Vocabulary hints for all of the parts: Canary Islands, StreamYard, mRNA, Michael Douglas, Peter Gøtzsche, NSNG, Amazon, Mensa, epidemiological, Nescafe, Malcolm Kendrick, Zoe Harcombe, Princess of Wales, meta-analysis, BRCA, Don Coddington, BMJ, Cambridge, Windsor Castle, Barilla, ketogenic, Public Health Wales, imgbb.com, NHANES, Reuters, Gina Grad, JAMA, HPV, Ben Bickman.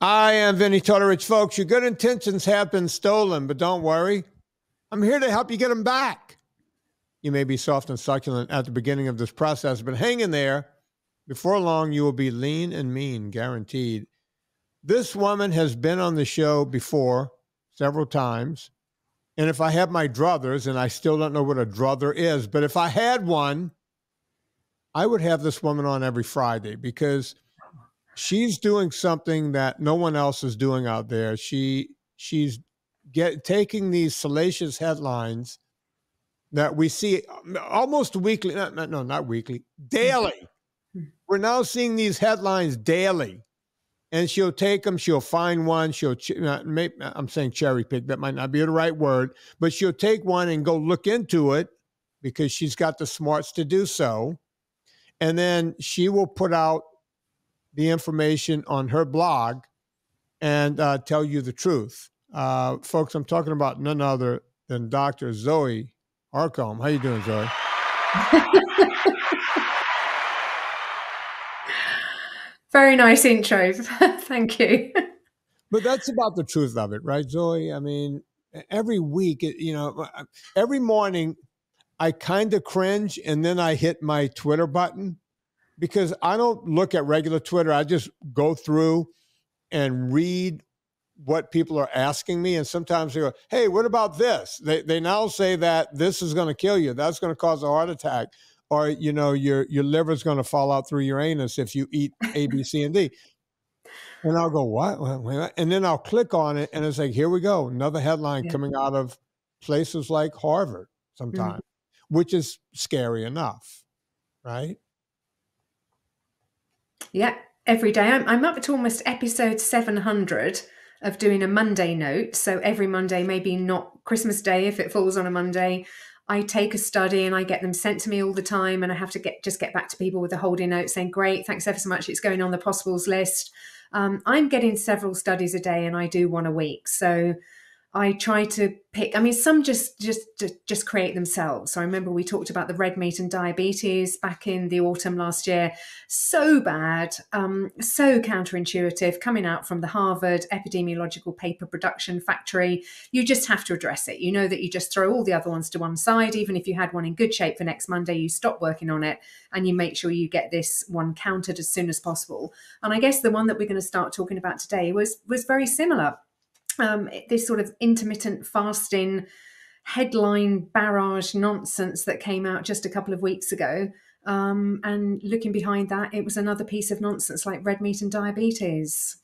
I am Vinnie Tortorich, folks. Your good intentions have been stolen, but don't worry. I'm here to help you get them back. You may be soft and succulent at the beginning of this process, but hang in there. Before long, you will be lean and mean, guaranteed. This woman has been on the show before several times, and if I have my druthers, and I still don't know what a druther is, but if I had one, I would have this woman on every Friday because she's doing something that no one else is doing out there. She's taking these salacious headlines that we see almost weekly. Not weekly, daily. We're now seeing these headlines daily, and she'll take them. She'll find one. I'm saying cherry pick. That might not be the right word, but she'll take one and go look into it because she's got the smarts to do so, and then she will put out the information on her blog and tell you the truth. Folks, I'm talking about none other than Dr. Zoe Harcombe. How you doing, Zoe? Very nice intro. Thank you. But that's about the truth of it, right, Zoe? I mean, every week, you know, every morning I kind of cringe and then I hit my Twitter button. Because I don't look at regular Twitter. I just go through and read what people are asking me. And sometimes they go, hey, what about this? They now say that this is going to kill you. That's going to cause a heart attack. Or, you know, your liver is going to fall out through your anus if you eat A, B, C, and D. And I'll go, what? And then I'll click on it. And it's like, here we go. Another headline coming out of places like Harvard sometimes, which is scary enough, right? Yeah, every day. I'm up to almost episode 700 of doing a Monday note. So every Monday, maybe not Christmas Day if it falls on a Monday, I take a study and I get them sent to me all the time. And I have to just get back to people with a holding note saying, great, thanks ever so much. It's going on the possibles list. I'm getting several studies a day and I do one a week. So I try to pick, I mean, some just create themselves. So I remember we talked about the red meat and diabetes back in the autumn last year. So bad, so counterintuitive, coming out from the Harvard epidemiological paper production factory. You just have to address it. You know that you just throw all the other ones to one side. Even if you had one in good shape for next Monday, you stop working on it and you make sure you get this one countered as soon as possible. And I guess the one that we're going to start talking about today was very similar. This sort of intermittent fasting headline barrage nonsense that came out just a couple of weeks ago. And looking behind that, it was another piece of nonsense like red meat and diabetes.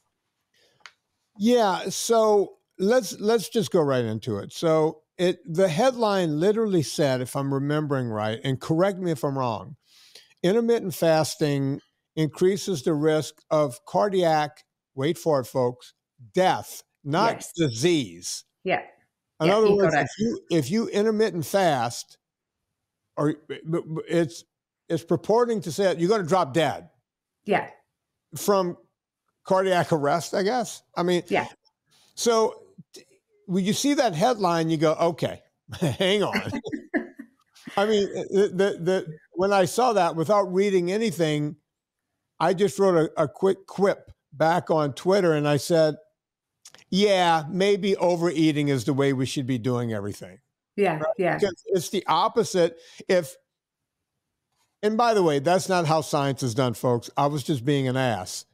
Yeah. So let's just go right into it. So the headline literally said, if I'm remembering right, and correct me if I'm wrong, intermittent fasting increases the risk of cardiac, wait for it, folks, death. Not disease. Yeah. In other words, if you intermittent fast, or it's purporting to say you're going to drop dead. Yeah. From cardiac arrest, I guess. I mean. Yeah. So when you see that headline, you go, okay, hang on. I mean, when I saw that without reading anything, I just wrote a quick quip back on Twitter, and I said, yeah, maybe overeating is the way we should be doing everything. Yeah, right? Yeah. Because it's the opposite. And by the way, that's not how science is done, folks. I was just being an ass.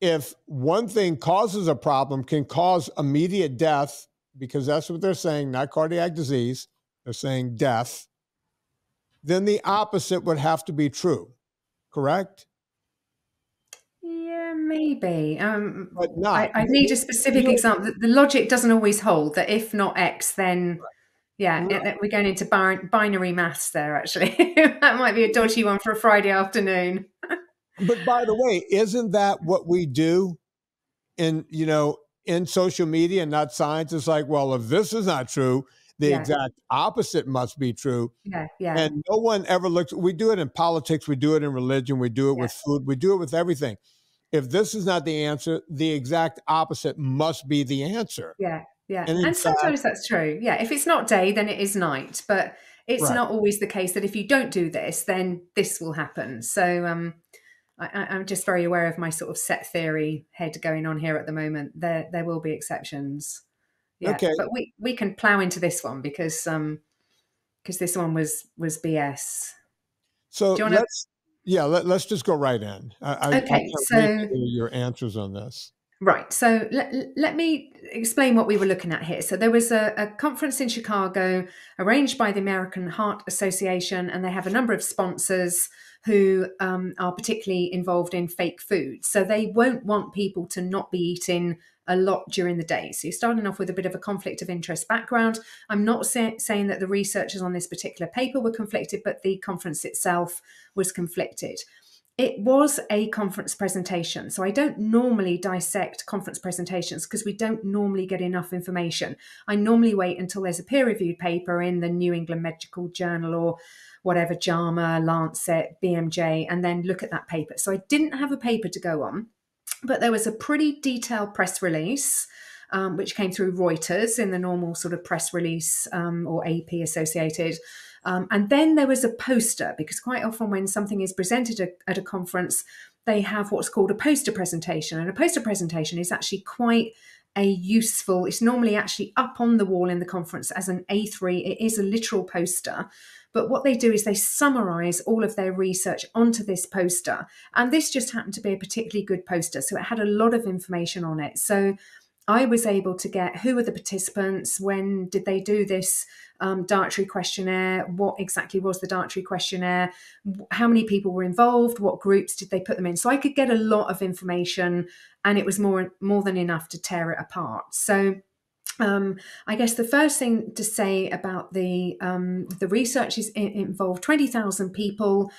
If one thing causes a problem, can cause immediate death, because that's what they're saying, not cardiac disease, they're saying death, then the opposite would have to be true, correct? Yeah, maybe. But not. I need a specific example. The logic doesn't always hold that if not X, then we're going into binary maths there, actually. That might be a dodgy one for a Friday afternoon. But by the way, isn't that what we do in social media and not science? It's like, well, if this is not true, the exact opposite must be true. Yeah, yeah. And no one ever looks. We do it in politics. We do it in religion. We do it with food. We do it with everything. If this is not the answer, the exact opposite must be the answer. Yeah, yeah. And sometimes that's true. Yeah, if it's not day, then it is night. But it's not always the case that if you don't do this, then this will happen. So I'm just very aware of my sort of set theory head going on here at the moment. There will be exceptions. Yeah. Okay. But we can plow into this one because this one was BS. So let's just go right in. Okay. So your answers on this. Right. So let me explain what we were looking at here. So there was a conference in Chicago arranged by the American Heart Association, and they have a number of sponsors who are particularly involved in fake food. So they won't want people to not be eating a lot during the day. So you're starting off with a bit of a conflict of interest background. I'm not saying that the researchers on this particular paper were conflicted, but the conference itself was conflicted. It was a conference presentation. So I don't normally dissect conference presentations because we don't normally get enough information. I normally wait until there's a peer-reviewed paper in the New England Medical Journal or whatever, JAMA, Lancet, BMJ, and then look at that paper. So I didn't have a paper to go on, but there was a pretty detailed press release, which came through Reuters in the normal sort of press release or AP associated. And then there was a poster, because quite often when something is presented at a conference, they have what's called a poster presentation. And a poster presentation is actually quite a useful, it's normally actually up on the wall in the conference as an A3. It is a literal poster. But what they do is they summarize all of their research onto this poster. And this just happened to be a particularly good poster. So it had a lot of information on it. So I was able to get who were the participants, when did they do this dietary questionnaire, what exactly was the dietary questionnaire, how many people were involved, what groups did they put them in. So I could get a lot of information, and it was more than enough to tear it apart. So I guess the first thing to say about the research is it involved 20,000 people,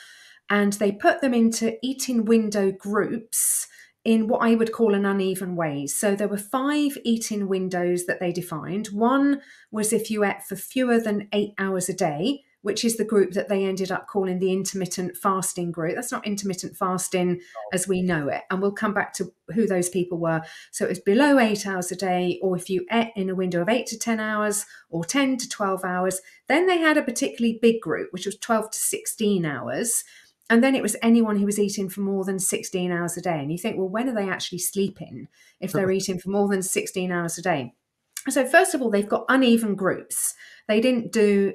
and they put them into eating window groups in what I would call an uneven way. So there were 5 eating windows that they defined. One was if you ate for fewer than 8 hours a day, which is the group that they ended up calling the intermittent fasting group. That's not intermittent fasting as we know it. And we'll come back to who those people were. So it was below 8 hours a day, or if you ate in a window of 8 to 10 hours or 10 to 12 hours. Then they had a particularly big group, which was 12 to 16 hours. And then it was anyone who was eating for more than 16 hours a day. And you think, well, when are they actually sleeping if they're eating for more than 16 hours a day? So first of all, they've got uneven groups. They didn't do,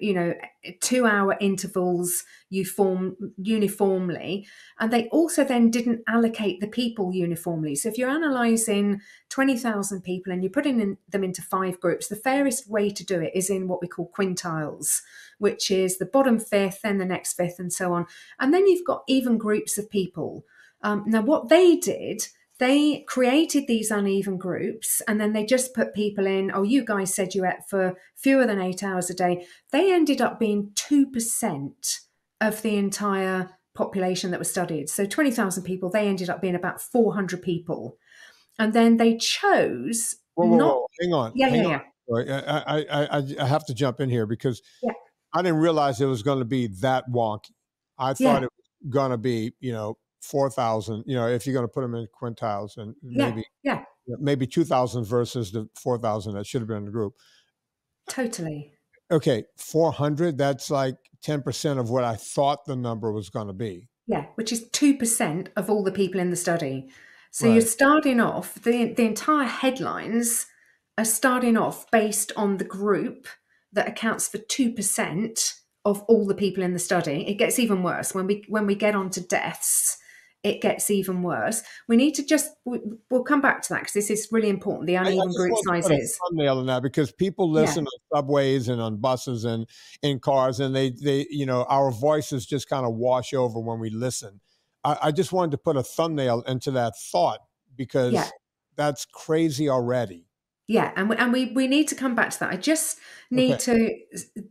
2-hour intervals uniformly. And they also then didn't allocate the people uniformly. So if you're analysing 20,000 people and you're putting them into 5 groups, the fairest way to do it is in what we call quintiles, which is the bottom fifth, then the next fifth, and so on. And then you've got even groups of people. Now, what they did, they created these uneven groups, and then they just put people in, oh, you guys said you ate for fewer than 8 hours a day. They ended up being 2% of the entire population that was studied. So 20,000 people, they ended up being about 400 people. And then they chose I have to jump in here because I didn't realize it was going to be that wonky. I thought it was going to be, 4,000, if you're going to put them in quintiles, and maybe 2,000 versus the 4,000 that should have been in the group. Totally. Okay. 400. That's like 10% of what I thought the number was going to be. Yeah. Which is 2% of all the people in the study. So you're starting off, the entire headlines are starting off based on the group that accounts for 2% of all the people in the study. It gets even worse when we get on to deaths. It gets even worse. We need to we'll come back to that because this is really important, the uneven group sizes. Thumbnail on that, because people listen on subways and on buses and in cars, and they our voices just kind of wash over when we listen. I just wanted to put a thumbnail into that thought because that's crazy already. Yeah, and we need to come back to that. I just need to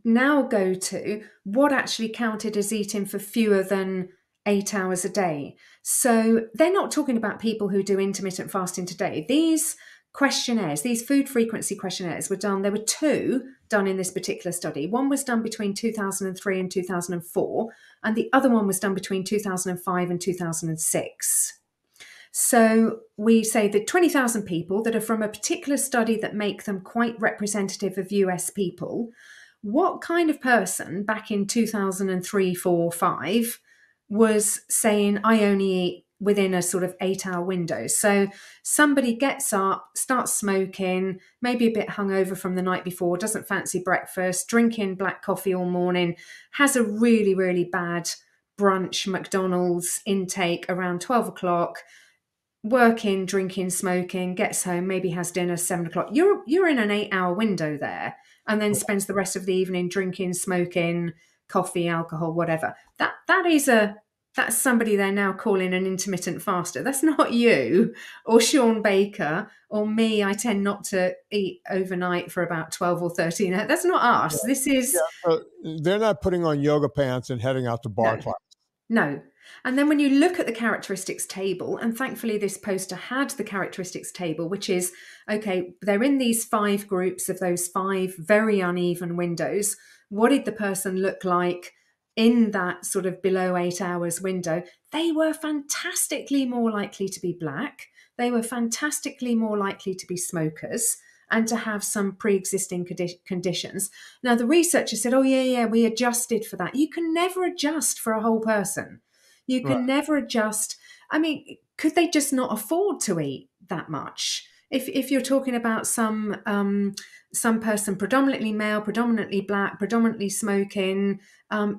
now go to what actually counted as eating for fewer than 8 hours a day. So they're not talking about people who do intermittent fasting today. These questionnaires, these food frequency questionnaires were done. There were 2 done in this particular study. One was done between 2003 and 2004, and the other one was done between 2005 and 2006. So we say that 20,000 people that are from a particular study that make them quite representative of US people, what kind of person back in 2003, 4, 5 was saying, I only eat within a sort of 8-hour window. So somebody gets up, starts smoking, maybe a bit hungover from the night before, doesn't fancy breakfast, drinking black coffee all morning, has a really, really bad brunch McDonald's intake around 12 o'clock, working, drinking, smoking, gets home, maybe has dinner 7 o'clock. You're in an 8-hour window there, and then spends the rest of the evening drinking, smoking, coffee, alcohol, whatever. That's somebody they're now calling an intermittent faster. That's not you or Sean Baker or me. I tend not to eat overnight for about 12 or 13. That's not us. Yeah. This is... Yeah. They're not putting on yoga pants and heading out to bar class. No. And then when you look at the characteristics table, and thankfully this poster had the characteristics table, which is, okay, they're in these 5 groups of those 5 very uneven windows. What did the person look like in that sort of below 8 hours window? They were fantastically more likely to be black. They were fantastically more likely to be smokers and to have some pre-existing conditions. Now, the researchers said, oh, yeah, we adjusted for that. You can never adjust for a whole person. You can never adjust. I mean, could they just not afford to eat that much? If you're talking about some person predominantly male, predominantly black, predominantly smoking,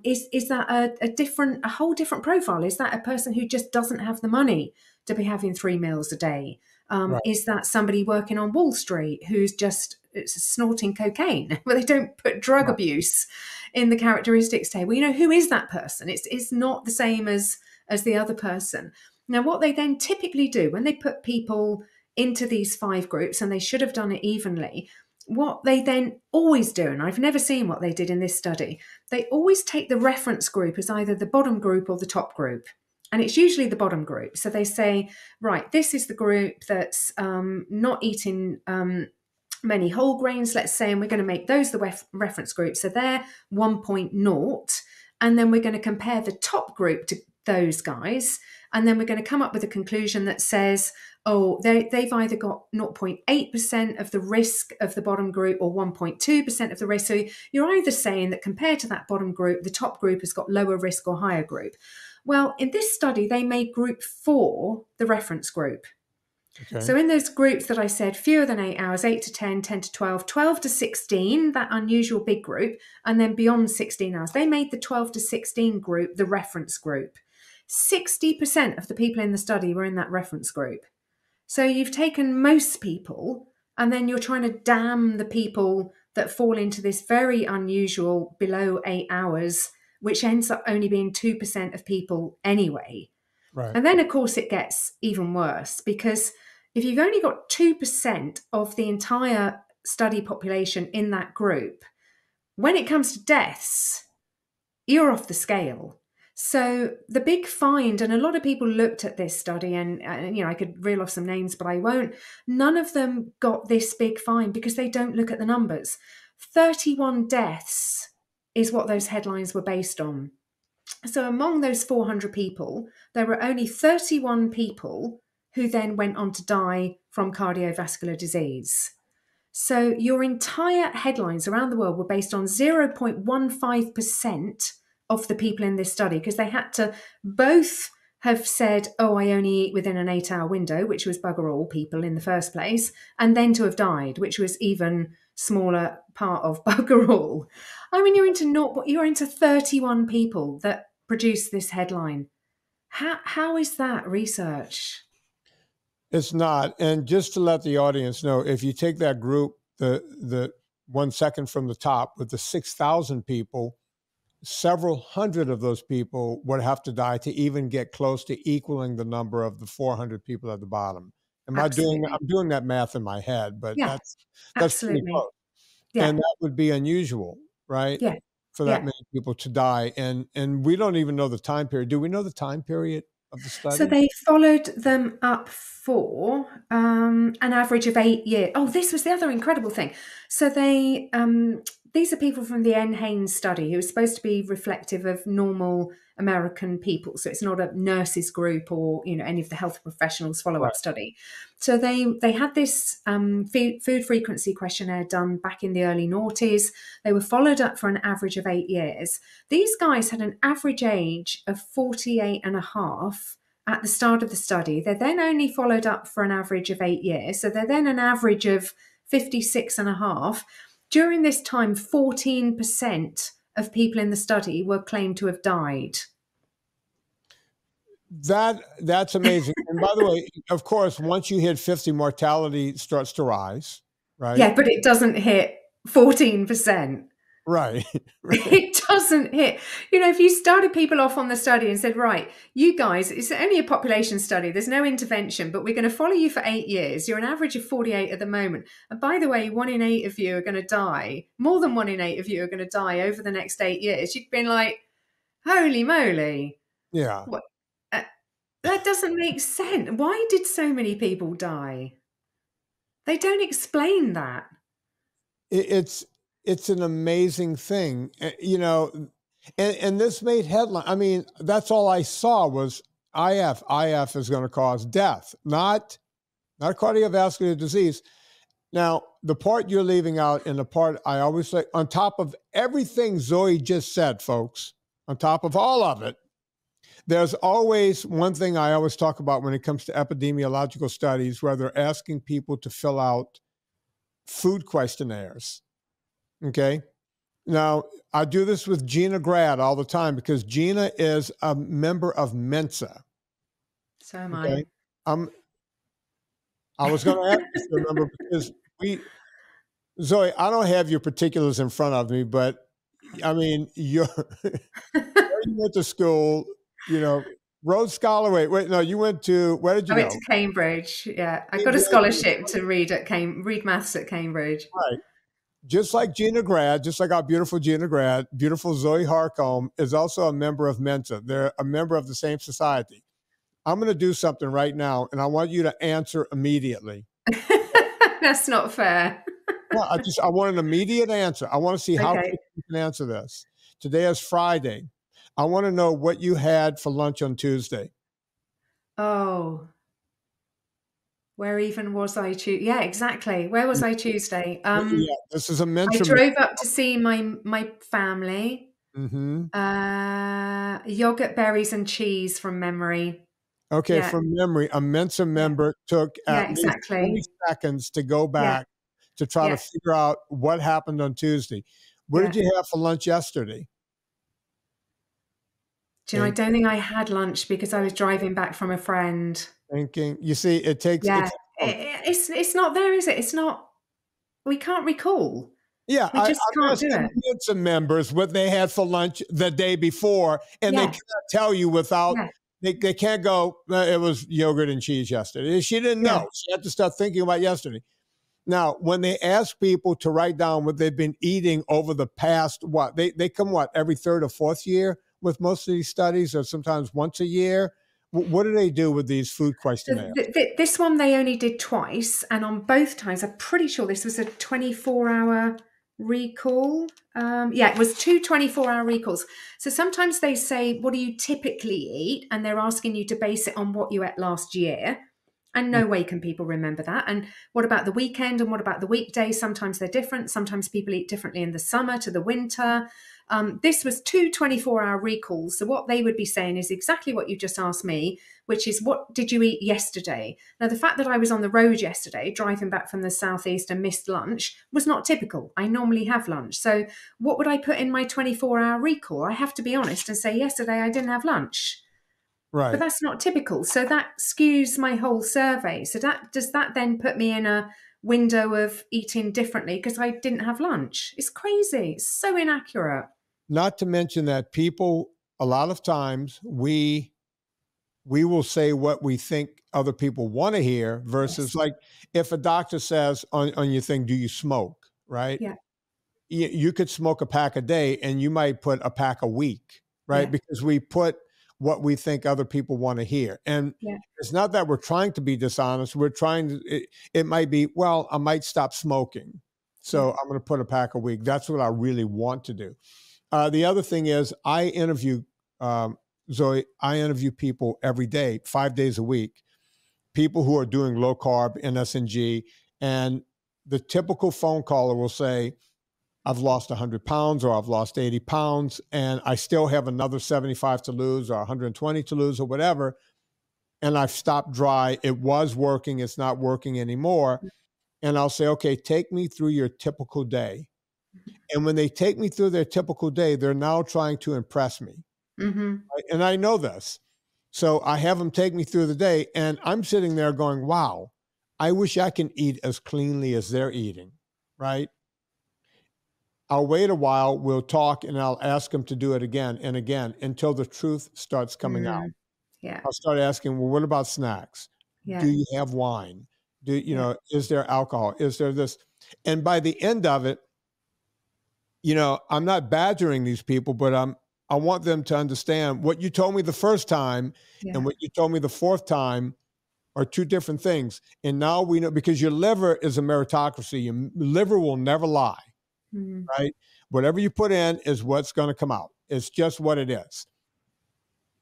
is that a whole different profile? Is that a person who just doesn't have the money to be having 3 meals a day? Is that somebody working on Wall Street who's just snorting cocaine? Well, they don't put drug abuse in the characteristics table. You know, who is that person? It's not the same as the other person. Now, what they then typically do when they put people into these 5 groups, and they should have done it evenly, what they then always do, and I've never seen what they did in this study, they always take the reference group as either the bottom group or the top group. And it's usually the bottom group. So they say, right, this is the group that's not eating many whole grains, let's say, and we're going to make those the reference group. So they're 1.0. And then we're going to compare the top group to those guys. And then we're going to come up with a conclusion that says, oh, they've either got 0.8% of the risk of the bottom group or 1.2% of the risk. So you're either saying that compared to that bottom group, the top group has got lower risk or higher group. Well, in this study, they made group 4 the reference group. Okay. So in those groups that I said, fewer than 8 hours, 8 to 10, 10 to 12, 12 to 16, that unusual big group, and then beyond 16 hours, they made the 12 to 16 group the reference group. 60% of the people in the study were in that reference group. So you've taken most people, and then you're trying to damn the people that fall into this very unusual below 8 hours, which ends up only being 2% of people anyway. Right. And then, of course, it gets even worse, because if you've only got 2% of the entire study population in that group, when it comes to deaths, you're off the scale. So the big find, and a lot of people looked at this study, and you know, I could reel off some names, but I won't. None of them got this big find because they don't look at the numbers. 31 deaths is what those headlines were based on. So among those 400 people, there were only 31 people who then went on to die from cardiovascular disease. So your entire headlines around the world were based on 0.15% of the people in this study, because they had to both have said, oh, I only eat within an 8-hour window, which was bugger all people in the first place, and then to have died, which was even smaller part of bugger all. I mean, you're into 31 people that produced this headline. How is that research? It's not. And just to let the audience know, if you take that group, the 1 second from the top with the 6,000 people, several hundred of those people would have to die to even get close to equaling the number of the 400 people at the bottom. I'm doing that math in my head, but yeah, that's pretty close. Yeah. And that would be unusual, right? Yeah. For that many people to die. And we don't even know the time period. Do we know the time period of the study? So they followed them up for an average of 8 years. Oh, this was the other incredible thing. So they... these are people from the NHANES study who are supposed to be reflective of normal American people. So it's not a nurses group or, you know, any of the health professionals follow-up study. So they had this food frequency questionnaire done back in the early noughties. They were followed up for an average of 8 years. These guys had an average age of 48 and a half at the start of the study. They're then only followed up for an average of 8 years. So they're then an average of 56 and a half. During this time, 14% of people in the study were claimed to have died. That's amazing. And by the way, of course, once you hit 50, mortality starts to rise, right? Yeah, but it doesn't hit 14%. Right. It doesn't hit. You know, if you started people off on the study and said, right, you guys, it's only a population study. There's no intervention, but we're going to follow you for 8 years. You're an average of 48 at the moment. And by the way, 1 in 8 of you are going to die. More than 1 in 8 of you are going to die over the next 8 years. You've been like, holy moly. Yeah. What? That doesn't make sense. Why did so many people die? They don't explain that. It's an amazing thing, you know, and this made headline. I mean, that's all I saw was IF. IF is going to cause death, not cardiovascular disease. Now, the part you're leaving out, and the part I always say, on top of everything Zoe just said, folks, on top of all of it, there's always one thing I always talk about when it comes to epidemiological studies, where they're asking people to fill out food questionnaires. Okay. Now, I do this with Gina Grad all the time, because Gina is a member of Mensa. So am okay? I. I was going to ask you to remember, because Zoe, I don't have your particulars in front of me, but I mean, you went to school. You know, Rhodes Scholar. Wait, no, you went to, where did you go? I went to Cambridge. Yeah. I got a scholarship to read maths at Cambridge. Right. Just like Gina Grad, just like our beautiful Gina Grad, beautiful Zoe Harcombe is also a member of Mensa. They're a member of the same society. I'm going to do something right now, and I want you to answer immediately. That's not fair. Well, I want an immediate answer. I want to see how you can answer this. Today is Friday. I want to know what you had for lunch on Tuesday. Oh, where even was I? Yeah, exactly. Where was I Tuesday? Yeah, this is a mention. I drove up to see my family. Mm-hmm. Yogurt, berries, and cheese from memory. Okay, yeah. From memory, a Mensa member took at least 20 seconds to go back to try to figure out what happened on Tuesday. What did you have for lunch yesterday? Do you know, I don't think I had lunch, because I was driving back from a friend. Thinking, you see, it takes. Yeah, it's not there, is it? It's not. We can't recall. Yeah, we just can't do it. Mensa members, what they had for lunch the day before, and they can't tell you without. Yeah. They can't go. It was yogurt and cheese yesterday. She didn't know. She had to start thinking about yesterday. Now, when they ask people to write down what they've been eating over the past, they come every third or fourth year. With most of these studies, or sometimes once a year. What do they do with these food questionnaires? This one they only did twice, and on both times, I'm pretty sure this was a 24-hour recall. It was two 24-hour recalls. So sometimes they say, what do you typically eat? And they're asking you to base it on what you ate last year. And no way can people remember that. And what about the weekend, and what about the weekday? Sometimes they're different. Sometimes people eat differently in the summer to the winter. This was two 24-hour recalls. So what they would be saying is exactly what you just asked me, which is, what did you eat yesterday? Now, the fact that I was on the road yesterday, driving back from the southeast, and missed lunch was not typical. I normally have lunch. So what would I put in my 24-hour recall? I have to be honest and say, yesterday I didn't have lunch. Right. But that's not typical. So that skews my whole survey. So does that then put me in a window of eating differently because I didn't have lunch? It's crazy. It's so inaccurate. Not to mention that people, a lot of times, we will say what we think other people want to hear versus like if a doctor says on your thing, do you smoke? Right. Yeah. You could smoke a pack a day and you might put a pack a week. Right. Yeah. Because we put what we think other people want to hear. And it's not that we're trying to be dishonest. We're trying to, it might be, well, I might stop smoking. So I'm going to put a pack a week. That's what I really want to do. The other thing is I interview, Zoe, I interview people every day, 5 days a week, people who are doing low carb, NSNG. And the typical phone caller will say, I've lost 100 pounds or I've lost 80 pounds and I still have another 75 to lose or 120 to lose or whatever. and I've stopped dry. It was working. It's not working anymore. And I'll say, okay, take me through your typical day. And when they take me through their typical day, they're now trying to impress me. Mm-hmm. And I know this. So I have them take me through the day, and I'm sitting there going, wow, I wish I can eat as cleanly as they're eating, right? I'll wait a while, we'll talk, and I'll ask them to do it again and again until the truth starts coming mm-hmm. out. Yeah. I'll start asking, well, what about snacks? Yeah. Do you have wine? Do you know, is there alcohol? Is there this? And by the end of it, you know, I'm not badgering these people, but I want them to understand what you told me the first time and what you told me the fourth time are two different things. And now we know, because your liver is a meritocracy. Your liver will never lie, mm-hmm. right? Whatever you put in is what's going to come out. It's just what it is.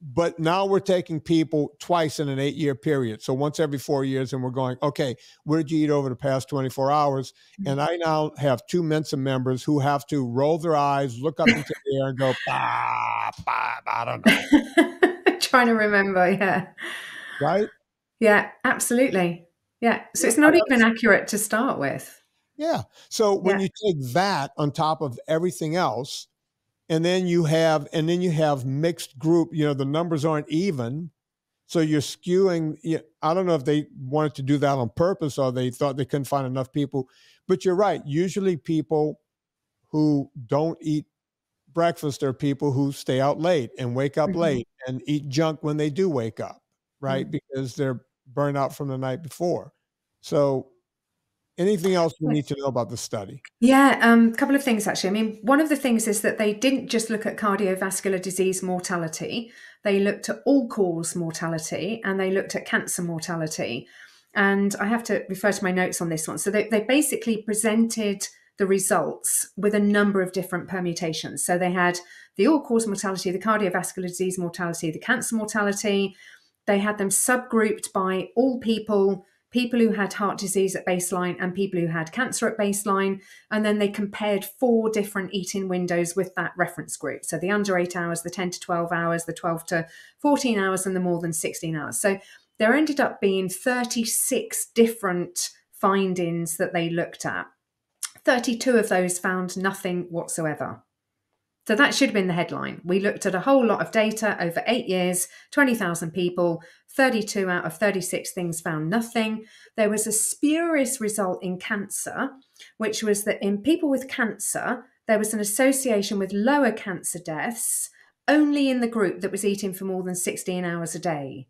But now we're taking people twice in an 8-year period. So once every 4 years, and we're going, okay, what did you eat over the past 24 hours? And I now have two Mensa members who have to roll their eyes, look up into the air and go, bah, bah, I don't know. Trying to remember, Right? Yeah, absolutely. Yeah. So it's not even accurate to start with. Yeah. So when you take that on top of everything else, and then you have, mixed group, you know, the numbers aren't even. So you're skewing, I don't know if they wanted to do that on purpose or they thought they couldn't find enough people, but you're right. Usually people who don't eat breakfast are people who stay out late and wake up mm-hmm. late and eat junk when they do wake up, right? Mm-hmm. Because they're burned out from the night before. So anything else we need to know about the study? Yeah, a couple of things, actually. I mean, one of the things is that they didn't just look at cardiovascular disease mortality. They looked at all-cause mortality, and they looked at cancer mortality. And I have to refer to my notes on this one. So they basically presented the results with a number of different permutations. So they had the all-cause mortality, the cardiovascular disease mortality, the cancer mortality. They had them subgrouped by all people who had heart disease at baseline and people who had cancer at baseline. And then they compared 4 different eating windows with that reference group. So the under 8 hours, the 10 to 12 hours, the 12 to 14 hours, and the more than 16 hours. So there ended up being 36 different findings that they looked at. 32 of those found nothing whatsoever. So that should have been the headline. We looked at a whole lot of data over 8 years, 20,000 people, 32 out of 36 things found nothing. There was a spurious result in cancer, which was that in people with cancer, there was an association with lower cancer deaths only in the group that was eating for more than 16 hours a day.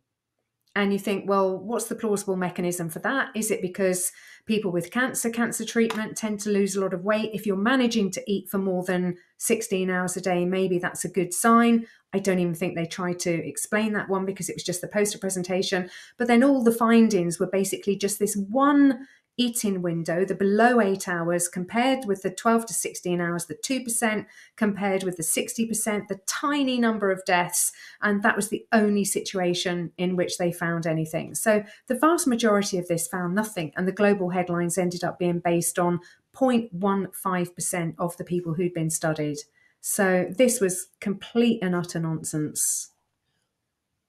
And you think, well, what's the plausible mechanism for that? Is it because people with cancer treatment tend to lose a lot of weight? If you're managing to eat for more than 16 hours a day, maybe that's a good sign. I don't even think they tried to explain that one because it was just the poster presentation. But then all the findings were basically just this one eating window, the below 8 hours compared with the 12 to 16 hours, the 2% compared with the 60%, the tiny number of deaths. And that was the only situation in which they found anything. So the vast majority of this found nothing. And the global headlines ended up being based on 0.15% of the people who'd been studied. So this was complete and utter nonsense.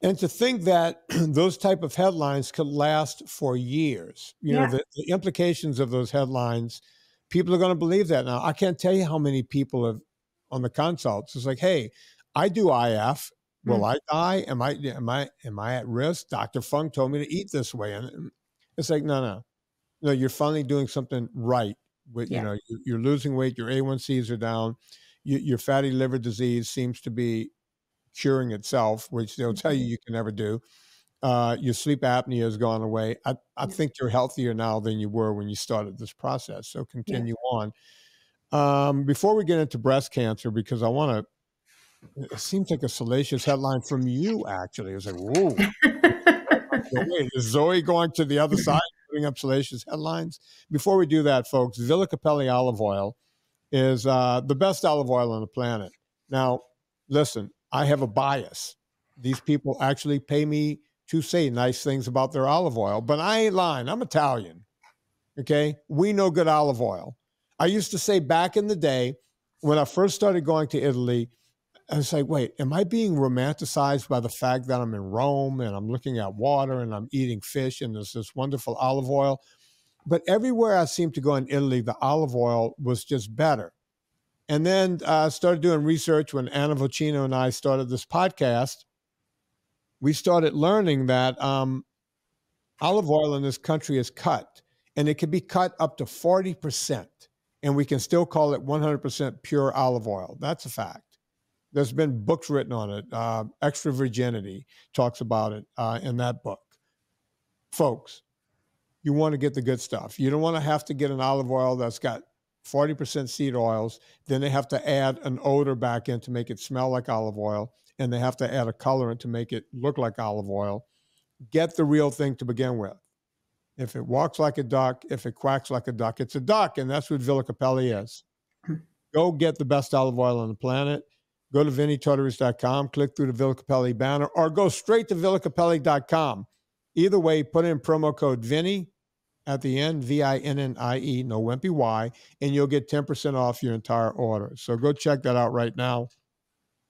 And to think that those type of headlines could last for years, you know, the implications of those headlines, people are going to believe that now. I can't tell you how many people have on the consults. It's like, hey, I do IF. Will I die? Am I at risk? Dr. Fung told me to eat this way. And it's like, no, you're finally doing something right. With, you know, you're losing weight. Your A1Cs are down. Your fatty liver disease seems to be curing itself, which they'll tell you can never do. Your sleep apnea has gone away. I think you're healthier now than you were when you started this process. So continue on. Before we get into breast cancer, because I want to, it seems like a salacious headline from you, actually. It was like, whoa. Wait, is Zoe going to the other side, putting up salacious headlines? Before we do that, folks, Villa Capelli olive oil is the best olive oil on the planet. Now, listen, I have a bias. These people actually pay me to say nice things about their olive oil, but I ain't lying. I'm Italian. Okay. We know good olive oil. I used to say back in the day when I first started going to Italy, I was like, wait, am I being romanticized by the fact that I'm in Rome and I'm looking at water and I'm eating fish and there's this wonderful olive oil? But everywhere I seemed to go in Italy, the olive oil was just better. And then I started doing research when Anna Vocino and I started this podcast. We started learning that olive oil in this country is cut, and it can be cut up to 40%, and we can still call it 100% pure olive oil. That's a fact. There's been books written on it. Extra Virginity talks about it in that book. Folks, you want to get the good stuff. You don't want to have to get an olive oil that's got 40% seed oils. Then they have to add an odor back in to make it smell like olive oil. And they have to add a colorant to make it look like olive oil. Get the real thing to begin with. If it walks like a duck, if it quacks like a duck, and that's what Villa Capelli is. Go get the best olive oil on the planet. Go to VinnieTortorich.com, click through the Villa Capelli banner, or go straight to VillaCapelli.com. Either way, put in promo code Vinnie at the end, V-I-N-N-I-E, no wimpy Y, and you'll get 10% off your entire order. So go check that out right now.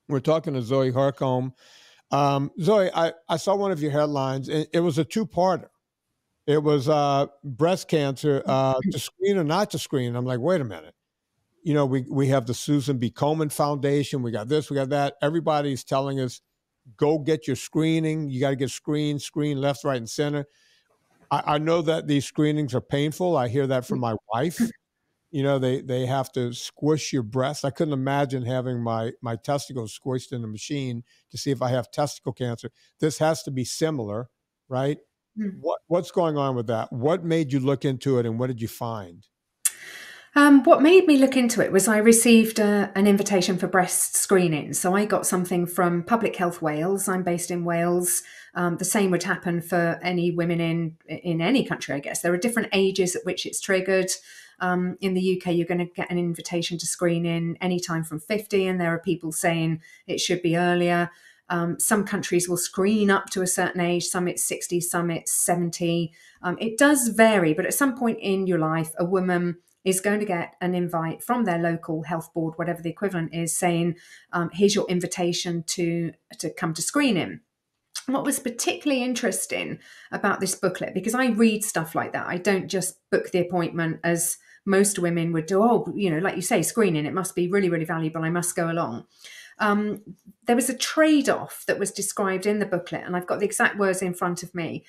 We're talking to Zoe Harcombe. Zoe, I saw one of your headlines, and it was a two-parter. It was breast cancer, to screen or not to screen. I'm like, wait a minute. You know, we have the Susan B. Komen Foundation. We got this, we got that. Everybody's telling us, go get your screening. You got to get screened, screen left, right, and center. I know that these screenings are painful. I hear that from my wife. You know, they have to squish your breast. I couldn't imagine having my testicles squished in a machine to see if I have testicle cancer. This has to be similar, right? What's going on with that? What made you look into it, and what did you find? What made me look into it was I received an invitation for breast screening. So I got something from Public Health Wales. I'm based in Wales. The same would happen for any women in any country, I guess. There are different ages at which it's triggered. In the UK, you're going to get an invitation to screen in anytime from 50, and there are people saying it should be earlier. Some countries will screen up to a certain age, some it's 60, some it's 70. It does vary, but at some point in your life, a woman is going to get an invite from their local health board, whatever the equivalent is, saying, here's your invitation to come to screening. What was particularly interesting about this booklet, because I read stuff like that, I don't just book the appointment as most women would do, oh, you know, like you say, screening, it must be really, really valuable, I must go along. There was a trade-off that was described in the booklet, and I've got the exact words in front of me.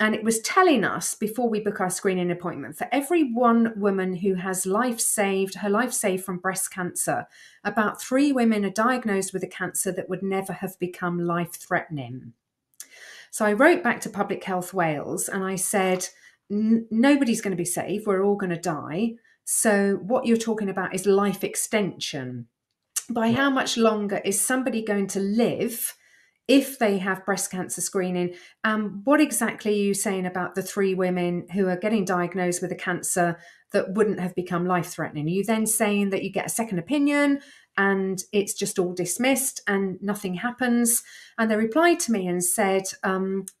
And it was telling us before we book our screening appointment, for every one woman who has her life saved from breast cancer, about 3 women are diagnosed with a cancer that would never have become life-threatening. So I wrote back to Public Health Wales and I said, nobody's going to be saved. We're all going to die. So what you're talking about is life extension. By how much longer is somebody going to live if they have breast cancer screening? What exactly are you saying about the 3 women who are getting diagnosed with a cancer that wouldn't have become life-threatening? Are you then saying that you get a second opinion and it's just all dismissed and nothing happens? And they replied to me and said,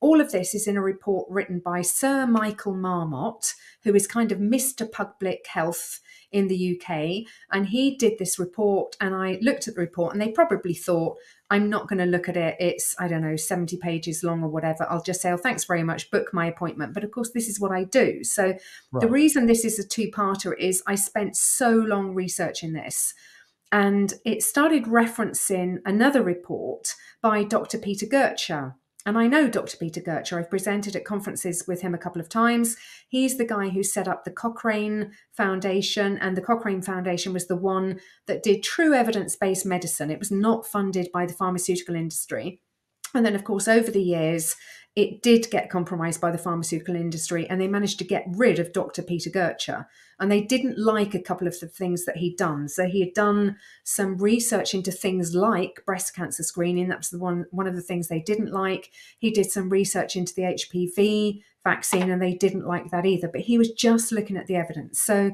all of this is in a report written by Sir Michael Marmot, who is kind of Mr. Public Health in the UK. And he did this report, and I looked at the report, and they probably thought, I'm not going to look at it. It's, I don't know, 70 pages long or whatever. I'll just say, oh, thanks very much, book my appointment. But of course, this is what I do. So right. The reason this is a two-parter is I spent so long researching this. And it started referencing another report by Dr. Peter Gøtzsche. And I know Dr. Peter Gøtzsche. I've presented at conferences with him a couple of times. He's the guy who set up the Cochrane Foundation, and the Cochrane Foundation was the one that did true evidence-based medicine. It was not funded by the pharmaceutical industry. And then, of course, over the years, it did get compromised by the pharmaceutical industry, and they managed to get rid of Dr. Peter Gøtzsche. And they didn't like a couple of the things that he'd done. So he had done some research into things like breast cancer screening. That was the one of the things they didn't like. He did some research into the HPV vaccine, and they didn't like that either. But he was just looking at the evidence. So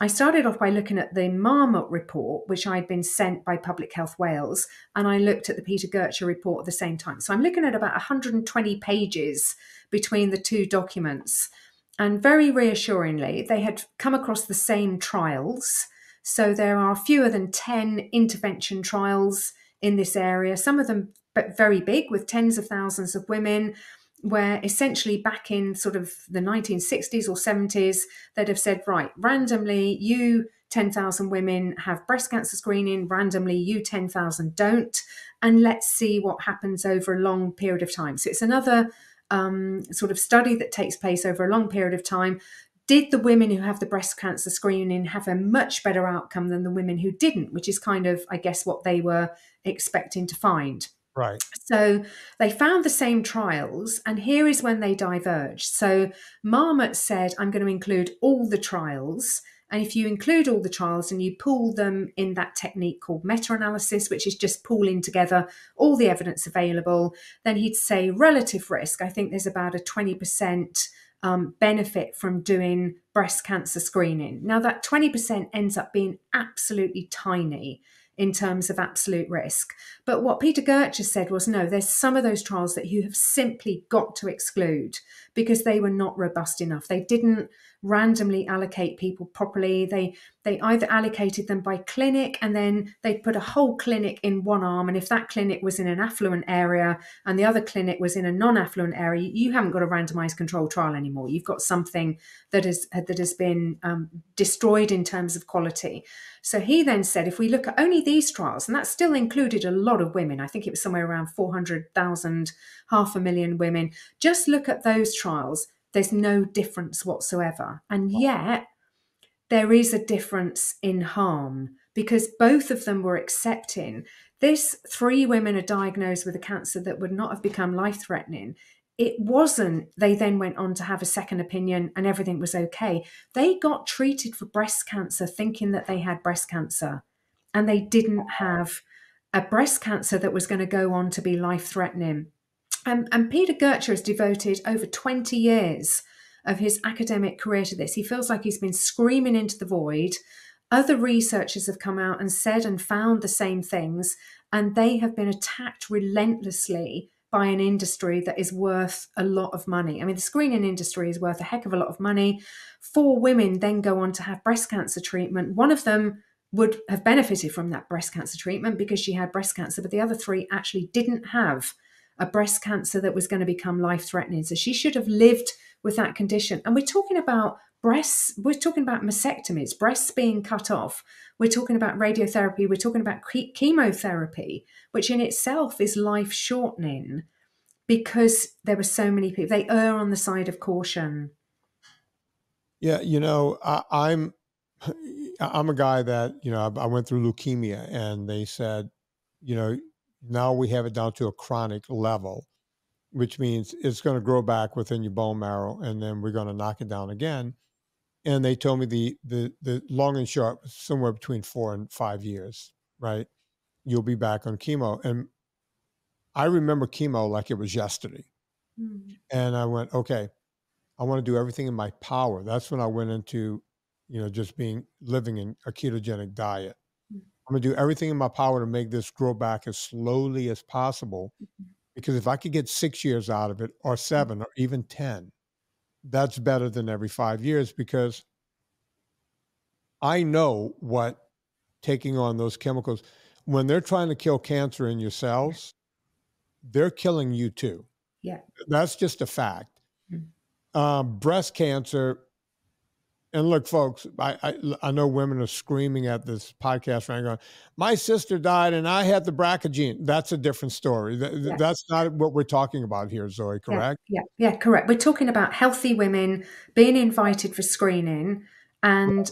I started off by looking at the Marmot report, which I'd been sent by Public Health Wales, and I looked at the Peter Gøtzsche report at the same time. So I'm looking at about 120 pages between the two documents. And very reassuringly, they had come across the same trials. So there are fewer than 10 intervention trials in this area, some of them but very big, with tens of thousands of women, where essentially back in sort of the 1960s or 70s, they'd have said, right, randomly, you 10,000 women have breast cancer screening, randomly, you 10,000 don't, and let's see what happens over a long period of time. So it's another sort of study that takes place over a long period of time. Did the women who have the breast cancer screening have a much better outcome than the women who didn't, which is kind of, I guess, what they were expecting to find. Right. So they found the same trials, and here is when they diverged. So Marmot said, I'm going to include all the trials. And if you include all the trials and you pool them in that technique called meta-analysis, which is just pooling together all the evidence available, then he'd say relative risk. I think there's about a 20% benefit from doing breast cancer screening. Now, that 20% ends up being absolutely tiny in terms of absolute risk. But what Peter Gøtzsche said was, no, there's some of those trials that you have simply got to exclude because they were not robust enough. They didn't randomly allocate people properly. They either allocated them by clinic, and then they put a whole clinic in one arm. And if that clinic was in an affluent area and the other clinic was in a non-affluent area, you haven't got a randomized controlled trial anymore. You've got something that has been destroyed in terms of quality. So he then said, if we look at only these trials, and that still included a lot of women, I think it was somewhere around 400,000, 500,000 women, just look at those trials. There's no difference whatsoever. And yet there is a difference in harm because both of them were accepting this. 3 women are diagnosed with a cancer that would not have become life-threatening. It wasn't, they then went on to have a second opinion and everything was okay. They got treated for breast cancer thinking that they had breast cancer, and they didn't have a breast cancer that was going to go on to be life-threatening. And Peter Gøtzsche has devoted over 20 years of his academic career to this. He feels like he's been screaming into the void. Other researchers have come out and said and found the same things, and they have been attacked relentlessly by an industry that is worth a lot of money. I mean, the screening industry is worth a heck of a lot of money. 4 women then go on to have breast cancer treatment. One of them would have benefited from that breast cancer treatment because she had breast cancer, but the other 3 actually didn't have a breast cancer that was going to become life-threatening. So she should have lived with that condition. And we're talking about breasts, we're talking about mastectomies, breasts being cut off. We're talking about radiotherapy, we're talking about chemotherapy, which in itself is life-shortening because there were so many people. They err on the side of caution. Yeah, you know, I'm a guy that, you know, I went through leukemia, and they said, you know, now we have it down to a chronic level, which means it's going to grow back within your bone marrow, and then we're going to knock it down again. And they told me the long and short, somewhere between 4 and 5 years, right? You'll be back on chemo. And I remember chemo like it was yesterday. Mm-hmm. And I went, okay, I want to do everything in my power. That's when I went into, you know, just living in a ketogenic diet. I'm going to do everything in my power to make this grow back as slowly as possible, because if I could get 6 years out of it, or 7, or even 10, that's better than every 5 years, because I know what taking on those chemicals, when they're trying to kill cancer in your cells, they're killing you too. Yeah. That's just a fact. Mm-hmm. Breast cancer. And look, folks, I know women are screaming at this podcast right now, my sister died and I had the BRCA gene. That's a different story. Yeah. That's not what we're talking about here, Zoe, correct? Yeah, correct. We're talking about healthy women being invited for screening, and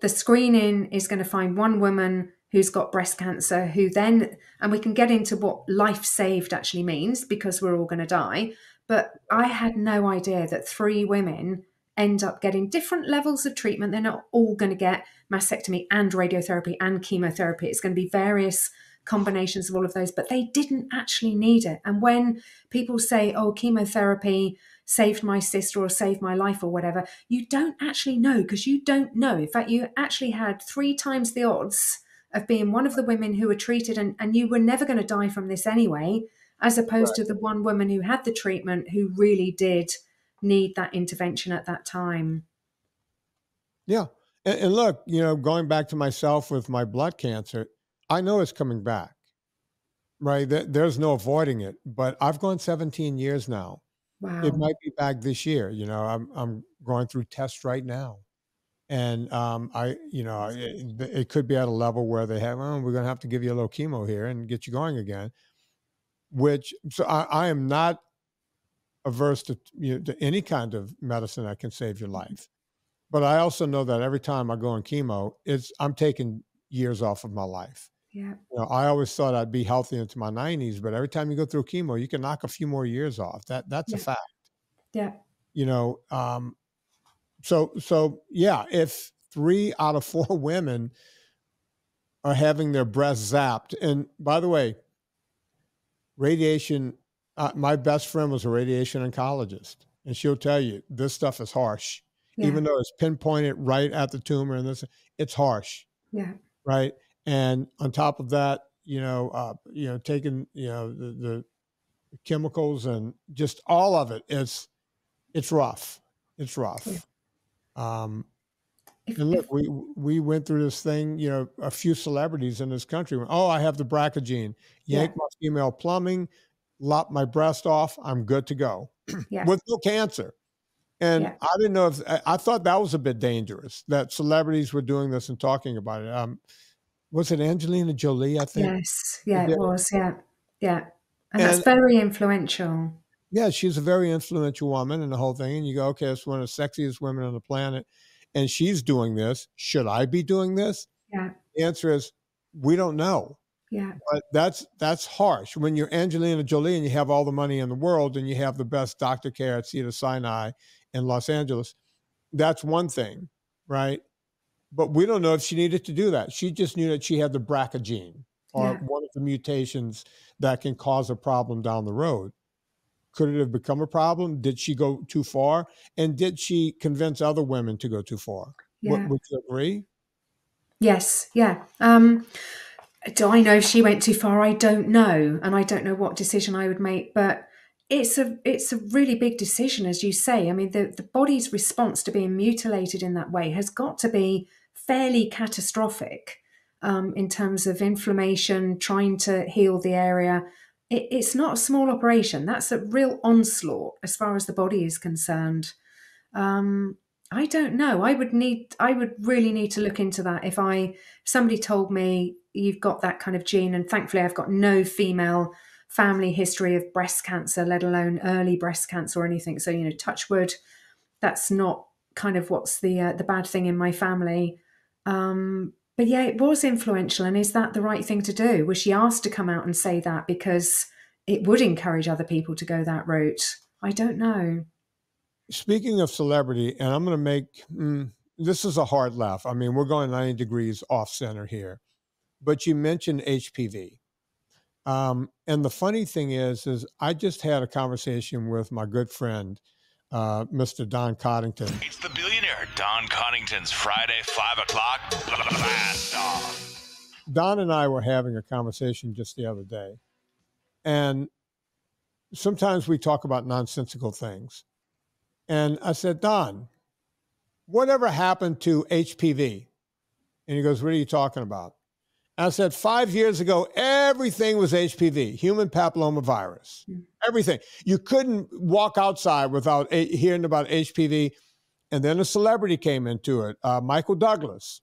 the screening is going to find one woman who's got breast cancer, who then, and we can get into what life saved actually means, because we're all going to die. But I had no idea that 3 women end up getting different levels of treatment. They're not all going to get mastectomy and radiotherapy and chemotherapy. It's going to be various combinations of all of those, but they didn't actually need it. And when people say, oh, chemotherapy saved my sister or saved my life or whatever, you don't actually know, because you don't know. In fact, you actually had 3 times the odds of being one of the women who were treated and you were never going to die from this anyway, as opposed to the one woman who had the treatment who really did need that intervention at that time. Yeah. And look, you know, going back to myself with my blood cancer, I know it's coming back. right? There's no avoiding it. But I've gone 17 years now. Wow. It might be back this year. You know, I'm going through tests right now. And it could be at a level where they have, oh, we're going to have to give you a little chemo here and get you going again. Which, so I am not averse to any kind of medicine that can save your life. But I also know that every time I go on chemo, I'm taking years off of my life. Yeah. You know, I always thought I'd be healthy into my 90s, but every time you go through chemo, you can knock a few more years off. That's a fact. Yeah. You know, so yeah, if 3 out of 4 women are having their breasts zapped, and by the way, radiation, my best friend was a radiation oncologist, and she'll tell you this stuff is harsh. Yeah. Even though it's pinpointed right at the tumor and this, it's harsh. Yeah. Right. And on top of that, taking, the chemicals and just all of it, it's rough. It's rough. Yeah. And look, we went through this thing, a few celebrities in this country went, oh, I have the BRCA gene, yank my female plumbing, lop my breast off, I'm good to go. Yeah. With no cancer. And I didn't know I thought that was a bit dangerous, that celebrities were doing this and talking about it. Was it Angelina Jolie, I think? Yes. Yeah, it was. Yeah. Yeah. And that's very influential. Yeah, she's a very influential woman and the whole thing. And you go, okay, it's one of the sexiest women on the planet. And she's doing this. Should I be doing this? Yeah. The answer is, we don't know. Yeah. But that's harsh. When you're Angelina Jolie and you have all the money in the world and you have the best doctor care at Cedar Sinai in Los Angeles, that's one thing, right? But we don't know if she needed to do that. She just knew that she had the BRCA gene or one of the mutations that can cause a problem down the road. Could it have become a problem? Did she go too far? And did she convince other women to go too far? Yeah. Would you agree? Yes. Yeah. Do I know if she went too far? I don't know. And I don't know what decision I would make, but it's a really big decision, as you say. I mean, the body's response to being mutilated in that way has got to be fairly catastrophic in terms of inflammation, trying to heal the area. It's not a small operation. That's a real onslaught as far as the body is concerned. I don't know. I would really need to look into that. If somebody told me you've got that kind of gene, and thankfully I've got no female family history of breast cancer, let alone early breast cancer or anything. So, touch wood, that's not kind of what's the bad thing in my family. But yeah, it was influential. And is that the right thing to do? Was she asked to come out and say that because it would encourage other people to go that route? I don't know. Speaking of celebrity, and I'm going to make, this is a hard laugh. I mean, we're going 90 degrees off center here, but you mentioned HPV. And the funny thing is I just had a conversation with my good friend, Mr. Don Coddington. It's the billionaire Don Coddington's Friday 5 o'clock blast off. Don and I were having a conversation just the other day, and sometimes we talk about nonsensical things. And I said, Don, whatever happened to HPV? And he goes, what are you talking about? And I said, 5 years ago, everything was HPV, human papillomavirus, everything. You couldn't walk outside without hearing about HPV. And then a celebrity came into it, Michael Douglas,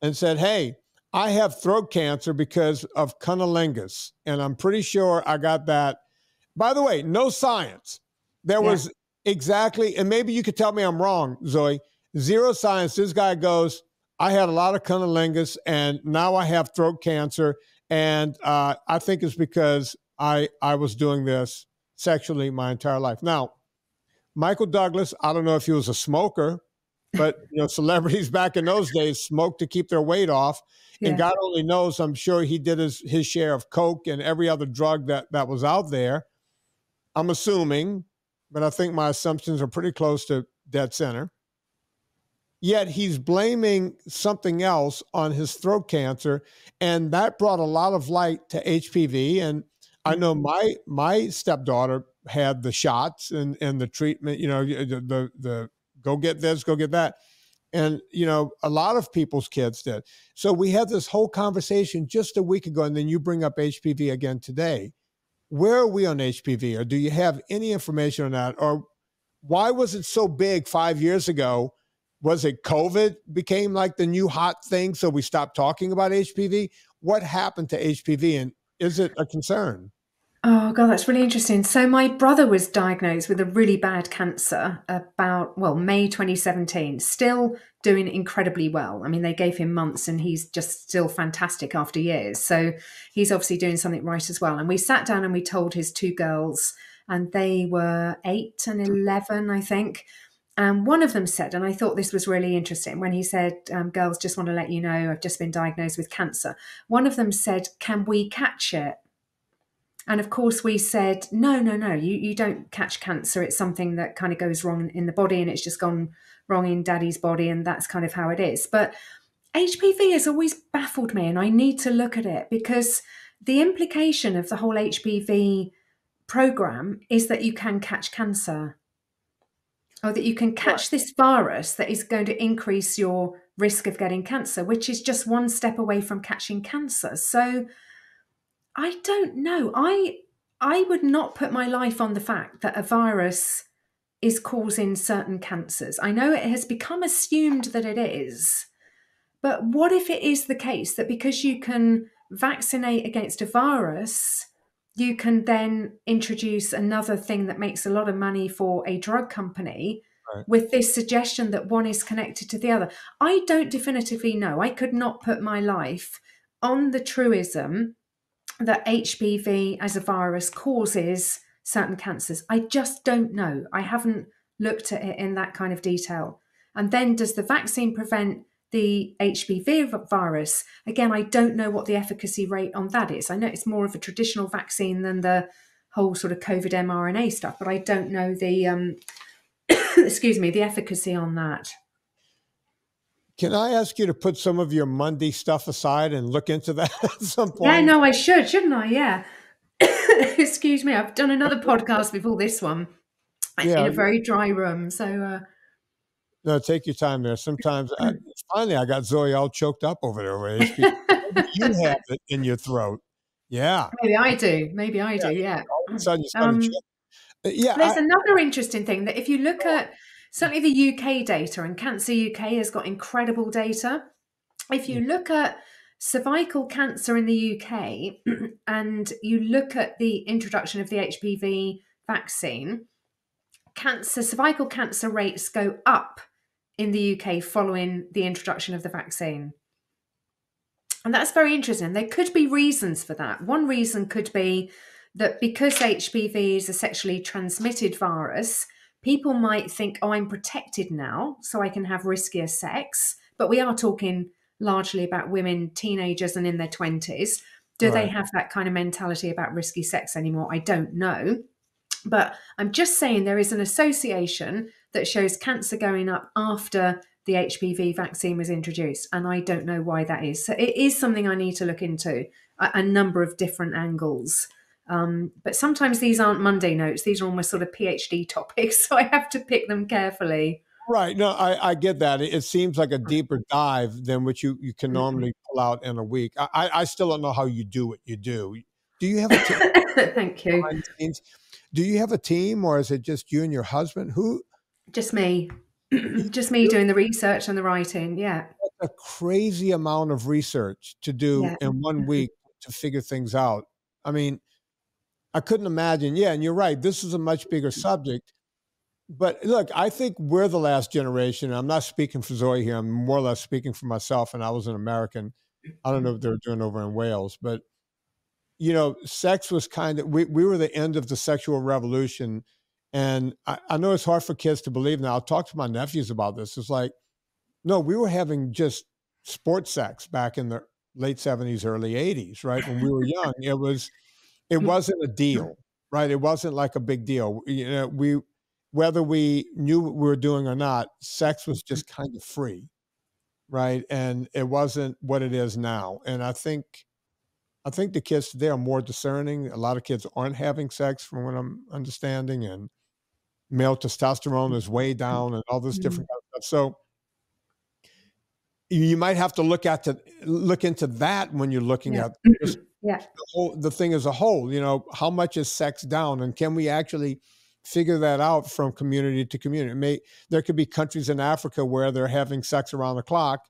and said, hey, I have throat cancer because of cunnilingus, and I'm pretty sure I got that. By the way, no science. There was exactly, and maybe you could tell me I'm wrong, Zoe, zero science. This guy goes, I had a lot of cunnilingus, and now I have throat cancer, and I think it's because I was doing this sexually my entire life. Now, Michael Douglas, I don't know if he was a smoker, but celebrities back in those days smoked to keep their weight off, and God only knows, I'm sure he did his share of coke and every other drug that was out there. I'm assuming, but I think my assumptions are pretty close to dead center. Yet he's blaming something else on his throat cancer. And that brought a lot of light to HPV. And I know my stepdaughter had the shots and the treatment, go get this, go get that. And, you know, a lot of people's kids did. So we had this whole conversation just a week ago, and then you bring up HPV again today. Where are we on HPV? Or do you have any information on that? Or why was it so big 5 years ago? Was it COVID became like the new hot thing, so we stopped talking about HPV? What happened to HPV, and is it a concern? Oh, God, that's really interesting. So my brother was diagnosed with a really bad cancer about, well, May 2017, still doing incredibly well. I mean, they gave him months and he's just still fantastic after years. So he's obviously doing something right as well. And we sat down and we told his two girls, and they were 8 and 11, I think. And one of them said, and I thought this was really interesting, when he said, girls, just want to let you know, I've just been diagnosed with cancer. One of them said, can we catch it? And of course we said, no, you don't catch cancer. It's something that kind of goes wrong in the body, and it's just gone wrong in daddy's body, and that's kind of how it is. But HPV has always baffled me, and I need to look at it, because the implication of the whole HPV program is that you can catch cancer, or that you can catch this virus that is going to increase your risk of getting cancer, which is just one step away from catching cancer. So I don't know. I would not put my life on the fact that a virus is causing certain cancers. I know it has become assumed that it is, but what if it is the case that because you can vaccinate against a virus, you can then introduce another thing that makes a lot of money for a drug company, right, with this suggestion that one is connected to the other? I don't definitively know. I could not put my life on the truism that HPV as a virus causes certain cancers. I just don't know. I haven't looked at it in that kind of detail. And then, does the vaccine prevent the HPV virus? Again, I don't know what the efficacy rate on that is. I know it's more of a traditional vaccine than the whole sort of COVID mRNA stuff, but I don't know the, excuse me, the efficacy on that. Can I ask you to put some of your Monday stuff aside and look into that at some point? Yeah, no, I should, shouldn't I? Yeah. Excuse me. I've done another podcast before this one, yeah, in a very dry room. So, no, take your time there. Sometimes, finally, I got Zoe all choked up over there. You have it in your throat. Yeah. Maybe I do. Maybe I do. Yeah. All of a sudden, you start to choke. Yeah. There's another interesting thing that if you look at, certainly the UK data, and Cancer UK has got incredible data. If you look at cervical cancer in the UK and you look at the introduction of the HPV vaccine, cervical cancer rates go up in the UK following the introduction of the vaccine. And that's very interesting. There could be reasons for that. One reason could be that because HPV is a sexually transmitted virus, people might think, oh, I'm protected now, so I can have riskier sex. But we are talking largely about women, teenagers and in their 20s. Do they have that kind of mentality about risky sex anymore? I don't know. But I'm just saying there is an association that shows cancer going up after the HPV vaccine was introduced. And I don't know why that is. So it is something I need to look into, a number of different angles. But sometimes these aren't Monday notes. These are almost sort of PhD topics. So I have to pick them carefully. Right. No, I get that. It seems like a deeper dive than what you can normally pull out in a week. I still don't know how you do what you do. Do you have a team? Thank you. Do you have a team, or is it just you and your husband? Who? Just me. Just me doing the research and the writing. Yeah. That's a crazy amount of research to do in 1 week to figure things out. I mean, I couldn't imagine. Yeah, and you're right. This is a much bigger subject. But look, I think we're the last generation. I'm not speaking for Zoe here. I'm more or less speaking for myself, and I was an American. I don't know what they were doing over in Wales. But, you know, sex was kind of, we were the end of the sexual revolution. And I know it's hard for kids to believe now. I'll talk to my nephews about this. It's like, no, we were having just sport sex back in the late 70s, early 80s, right? When we were young, it wasn't a deal, right? It wasn't like a big deal. You know, whether we knew what we were doing or not, sex was just kind of free, right? And it wasn't what it is now. And I think the kids today are more discerning. A lot of kids aren't having sex, from what I'm understanding, and male testosterone is way down, and all this different kind of stuff. So you might have to look into that when you're looking at just the thing as a whole. You know, how much is sex down, and can we actually figure that out from community to community? There could be countries in Africa where they're having sex around the clock,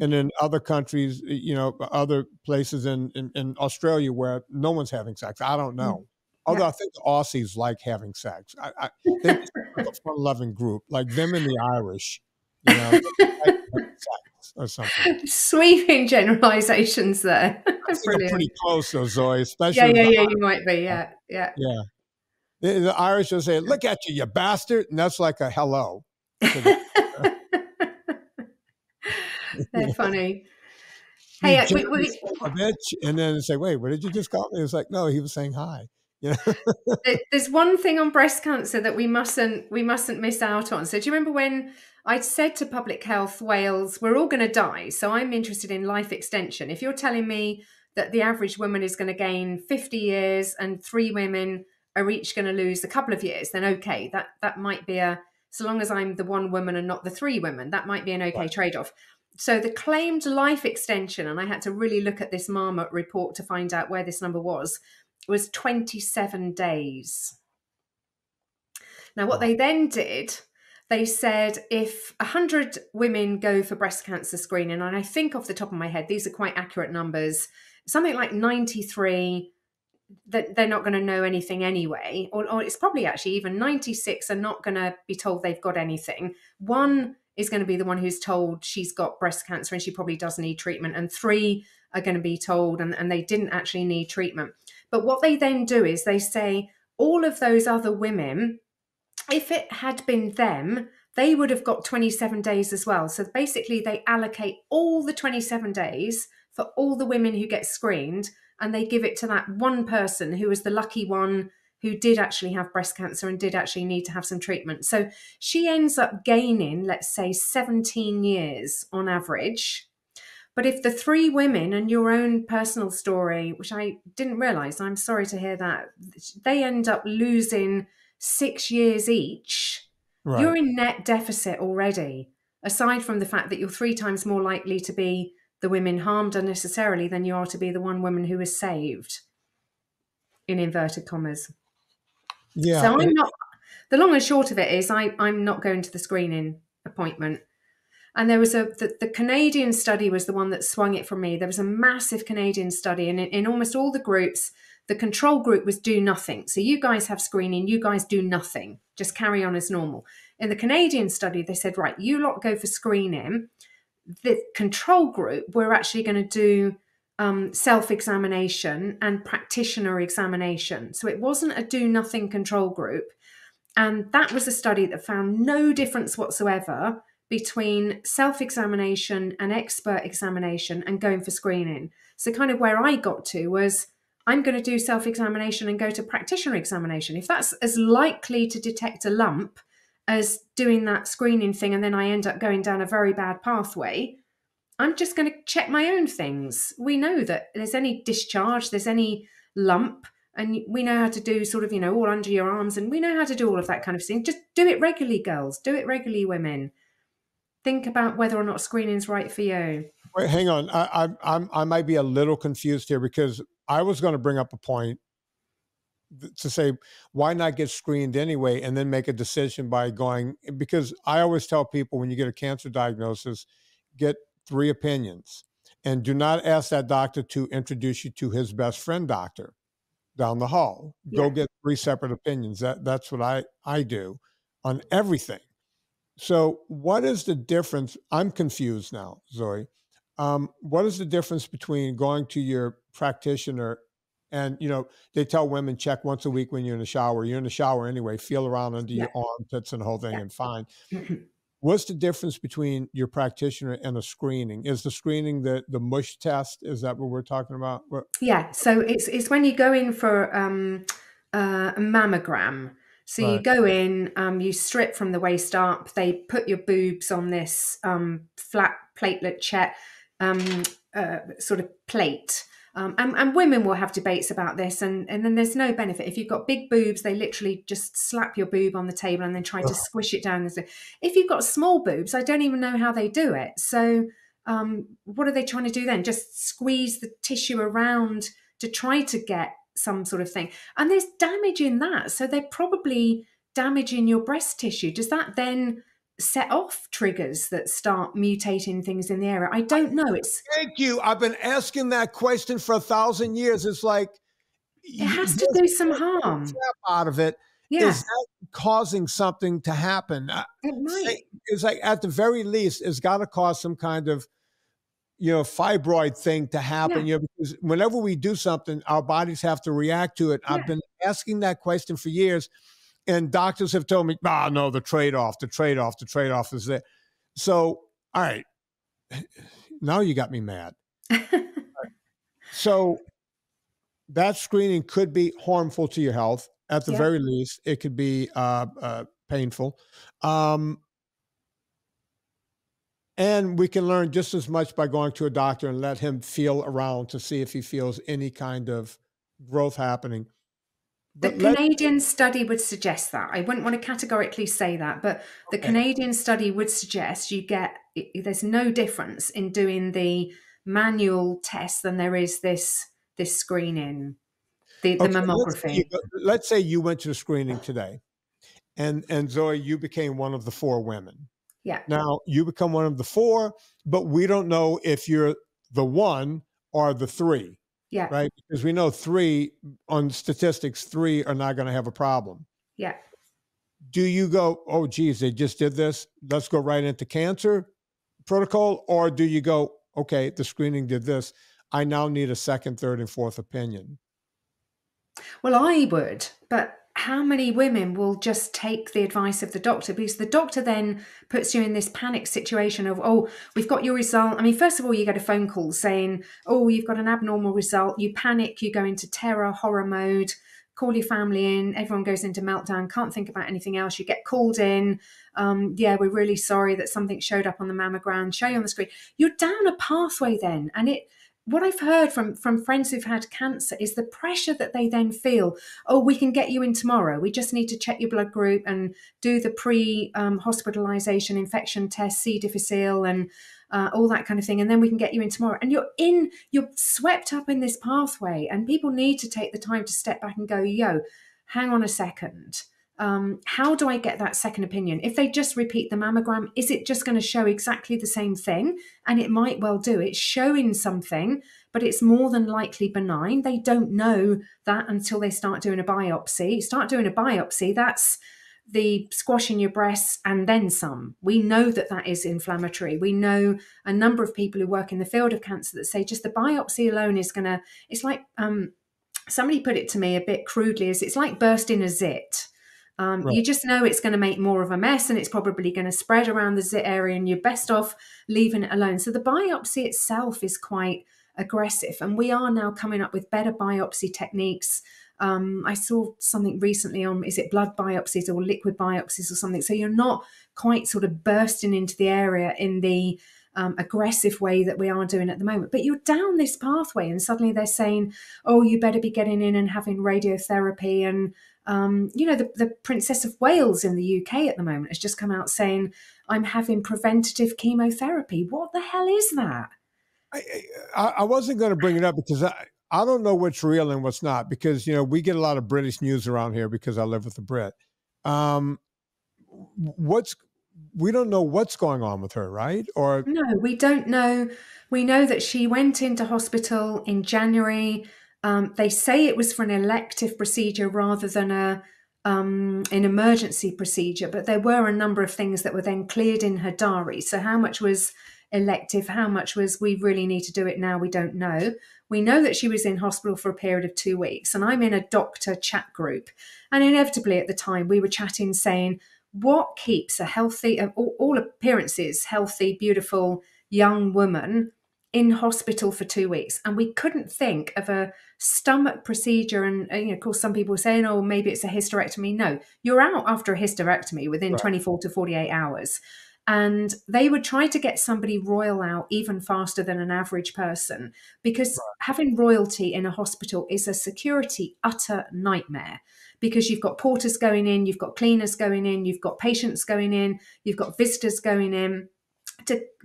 and in other countries, you know, other places in Australia where no one's having sex. I don't know. Although I think the Aussies like having sex. I think it's like a fun-loving group, like them and the Irish, you know, like sex or something. Sweeping generalizations there. Brilliant. Pretty close though, Zoe, especially. Yeah, you might be, yeah. The Irish will say, "Look at you, you bastard," and that's like a hello. They're funny. Hey, a bitch, and then say, "Wait, what did you just call me?" It's like, no, he was saying hi. Yeah. There's one thing on breast cancer that we mustn't miss out on. So do you remember when I said to Public Health Wales, "We're all going to die, so I'm interested in life extension. If you're telling me that the average woman is going to gain 50 years and 3 women are each going to lose a couple of years, then okay, that might be so long as I'm the one woman and not the 3 women, that might be an okay trade-off." So the claimed life extension, and I had to really look at this Marmot report to find out where this number was 27 days. Now, what they then did, they said if 100 women go for breast cancer screening, and I think off the top of my head, these are quite accurate numbers, something like 93 that they're not going to know anything anyway, or it's probably actually even 96 are not going to be told they've got anything. 1 is going to be the one who's told she's got breast cancer and she probably does need treatment, and 3 are going to be told and they didn't actually need treatment. But what they then do is they say all of those other women, if it had been them, they would have got 27 days as well. So basically they allocate all the 27 days for all the women who get screened, and they give it to that one person who was the lucky one who did actually have breast cancer and did actually need to have some treatment. So she ends up gaining, let's say, 17 years on average. But if the 3 women and your own personal story, which I didn't realize, I'm sorry to hear that, they end up losing 6 years each, you're in net deficit already, aside from the fact that you're 3 times more likely to be the women harmed unnecessarily than you are to be the one woman who is saved, in inverted commas. Yeah. So I'm not, the long and short of it is I'm not going to the screening appointment. And there was the Canadian study was the one that swung it for me. There was a massive Canadian study, and in almost all the groups, the control group was do nothing. So you guys have screening, you guys do nothing, just carry on as normal. In the Canadian study, they said, right, you lot go for screening. The control group, we're actually going to do self-examination and practitioner examination. So it wasn't a do-nothing control group. And that was a study that found no difference whatsoever between self-examination and expert examination and going for screening. So kind of where I got to was, I'm going to do self-examination and go to practitioner examination. If that's as likely to detect a lump as doing that screening thing, and then I end up going down a very bad pathway, I'm just going to check my own things. We know that there's any discharge, there's any lump, and we know how to do sort of, you know, all under your arms, and we know how to do all of that kind of thing. Just do it regularly, girls. Do it regularly, women. Think about whether or not screening's right for you. Wait, hang on. I might be a little confused here, because I was going to bring up a point to say, why not get screened anyway and then make a decision by going, because I always tell people when you get a cancer diagnosis, get 3 opinions, and do not ask that doctor to introduce you to his best friend doctor down the hall. Go get 3 separate opinions. That's what I do on everything. So what is the difference? I'm confused now, Zoe. What is the difference between going to your practitioner? And, you know, they tell women, check once a week when you're in the shower. You're in the shower anyway. Feel around under your armpits and the whole thing and fine. What's the difference between your practitioner and a screening? Is the screening the mush test? Is that what we're talking about? Yeah. So it's when you go in for a mammogram. So you go in, you strip from the waist up. They put your boobs on this flat platelet check sort of plate. And women will have debates about this, and then there's no benefit. If you've got big boobs, they literally just slap your boob on the table and then try to squish it down. If you've got small boobs, I don't even know how they do it. So What are they trying to do then? Just squeeze the tissue around to try to get some sort of thing. And there's damage in that. So they're probably damaging your breast tissue. Does that then set off triggers that start mutating things in the area? I don't know. It's Thank you. I've been asking that question for 1,000 years. It's like it has to do some harm out of it. Yeah. Is that causing something to happen? It might. It's like at the very least, it's got to cause some kind of, you know, fibroid thing to happen. Yeah. You know, because whenever we do something, our bodies have to react to it. Yeah. I've been asking that question for years, and doctors have told me, "Ah, no, the trade-off is there." So, all right, now you got me mad. So, that screening could be harmful to your health. At the yeah. very least, it could be painful. And we can learn just as much by going to a doctor and let him feel around to see if he feels any kind of growth happening. But the Canadian study would suggest that. I wouldn't want to categorically say that, but the Canadian study would suggest you get, there's no difference in doing the manual test than there is this screening. The mammography. Let's say you went to the screening today, and Zoe, you became one of the 4 women. Yeah. Now you become one of the 4, but we don't know if you're the 1 or the 3. Yeah. Right? Because we know 3 on statistics, 3 are not going to have a problem. Yeah. Do you go, oh, geez, they just did this. Let's go right into cancer protocol, or do you go, okay, the screening did this. I now need a second, third, and fourth opinion. Well, I would, but how many women will just take the advice of the doctor? Because the doctor then puts you in this panic situation of, oh, we've got your result. I mean, first of all, you get a phone call saying, oh, you've got an abnormal result. You panic, you go into terror, horror mode, call your family in. Everyone goes into meltdown, can't think about anything else. You get called in. Yeah, we're really sorry that something showed up on the mammogram, show you on the screen. You're down a pathway then, and it... What I've heard from friends who've had cancer is the pressure that they then feel, oh, we can get you in tomorrow. We just need to check your blood group and do the pre-hospitalization infection test, C. difficile and all that kind of thing. And then we can get you in tomorrow. And you're swept up in this pathway, and people need to take the time to step back and go, yo, hang on a second. How do I get that second opinion? If they just repeat the mammogram, is it just going to show exactly the same thing? And it might well do. It's showing something, but it's more than likely benign. They don't know that until they start doing a biopsy. Start doing a biopsy, that's the squashing your breasts and then some. We know that that is inflammatory. We know a number of people who work in the field of cancer that say just the biopsy alone is going to, it's like, somebody put it to me a bit crudely, is it's like bursting a zit. Right. You just know it's going to make more of a mess, and it's probably going to spread around the zit area, and you're best off leaving it alone. So the biopsy itself is quite aggressive, and we are now coming up with better biopsy techniques. I saw something recently on, is it blood biopsies or liquid biopsies or something? So you're not quite sort of bursting into the area in the aggressive way that we are doing at the moment. But you're down this pathway, and suddenly they're saying, oh, you better be getting in and having radiotherapy. And you know, the Princess of Wales in the UK at the moment has just come out saying, I'm having preventative chemotherapy. What the hell is that? I wasn't going to bring it up because I don't know what's real and what's not, because, you know, we get a lot of British news around here because I live with a Brit. We don't know what's going on with her, right? Or no, we don't know. We know that she went into hospital in January. They say it was for an elective procedure rather than an emergency procedure, but there were a number of things that were then cleared in her diary. So how much was elective? How much was we really need to do it now? We don't know. We know that she was in hospital for a period of 2 weeks, and I'm in a doctor chat group. And inevitably at the time we were chatting saying, what keeps a healthy, of all appearances, healthy, beautiful young woman in hospital for 2 weeks? And we couldn't think of a stomach procedure. And, you know, of course, some people were saying, oh, maybe it's a hysterectomy. No, you're out after a hysterectomy within right. 24 to 48 hours. And they would try to get somebody royal out even faster than an average person, because right. having royalty in a hospital is a security utter nightmare, because you've got porters going in, you've got cleaners going in, you've got patients going in, you've got visitors going in.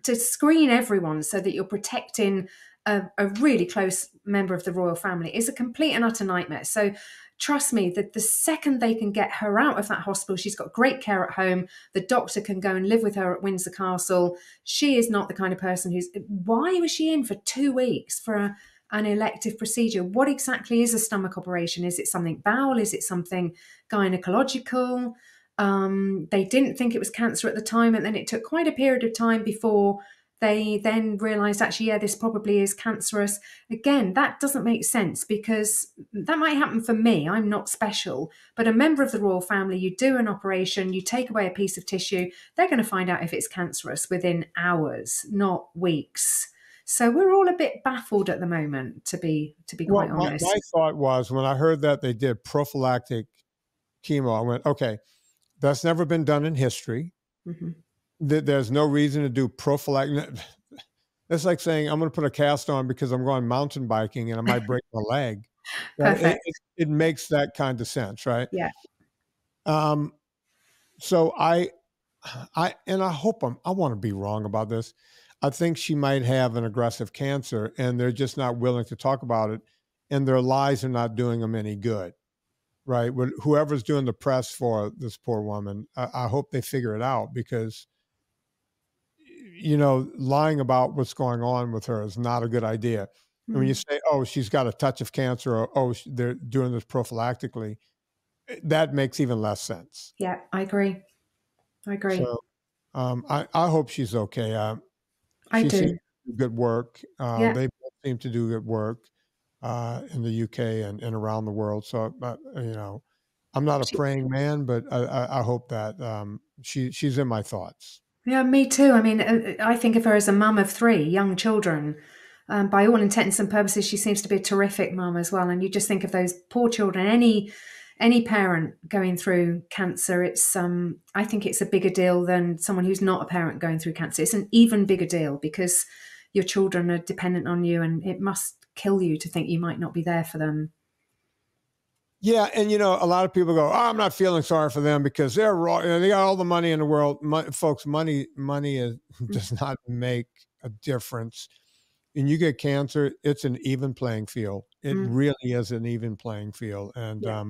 to screen everyone so that you're protecting a really close member of the royal family is a complete and utter nightmare. So trust me that the second they can get her out of that hospital, she's got great care at home. The doctor can go and live with her at Windsor Castle. She is not the kind of person who's, why was she in for 2 weeks for an elective procedure? What exactly is a stomach operation? Is it something bowel? Is it something gynecological? They didn't think it was cancer at the time. And then it took quite a period of time before they then realized, actually, yeah, this probably is cancerous. Again, that doesn't make sense because that might happen for me. I'm not special. But a member of the royal family, you do an operation, you take away a piece of tissue, they're going to find out if it's cancerous within hours, not weeks. So we're all a bit baffled at the moment, to be quite honest. My thought was when I heard that they did prophylactic chemo, I went, okay, that's never been done in history. Mm-hmm. There's no reason to do prophylactic. It's like saying, I'm going to put a cast on because I'm going mountain biking and I might break my leg. It makes that kind of sense, right? Yeah. So I hope I want to be wrong about this. I think she might have an aggressive cancer and they're just not willing to talk about it. And their lies are not doing them any good, right? Whoever's doing the press for this poor woman, I hope they figure it out because, you know, lying about what's going on with her is not a good idea. Mm-hmm. And when you say, oh, she's got a touch of cancer, or, oh, they're doing this prophylactically, that makes even less sense. Yeah, I agree. I agree. So, I hope she's okay. I do. She seems to do good work. Yeah. They both seem to do good work in the UK and around the world. So, you know, I'm not a praying man, but I hope that she's in my thoughts. Yeah, me too. I mean, I think of her as a mum of 3 young children. By all intents and purposes, she seems to be a terrific mum as well. And you just think of those poor children. Any parent going through cancer, it's I think it's a bigger deal than someone who's not a parent going through cancer. It's an even bigger deal because your children are dependent on you, and it must kill you to think you might not be there for them. Yeah, and you know, a lot of people go, "Oh, I'm not feeling sorry for them because they're wrong. You know, they got all the money in the world." Folks, money does not make a difference. And you get cancer, it's an even playing field. It really is an even playing field, and yeah.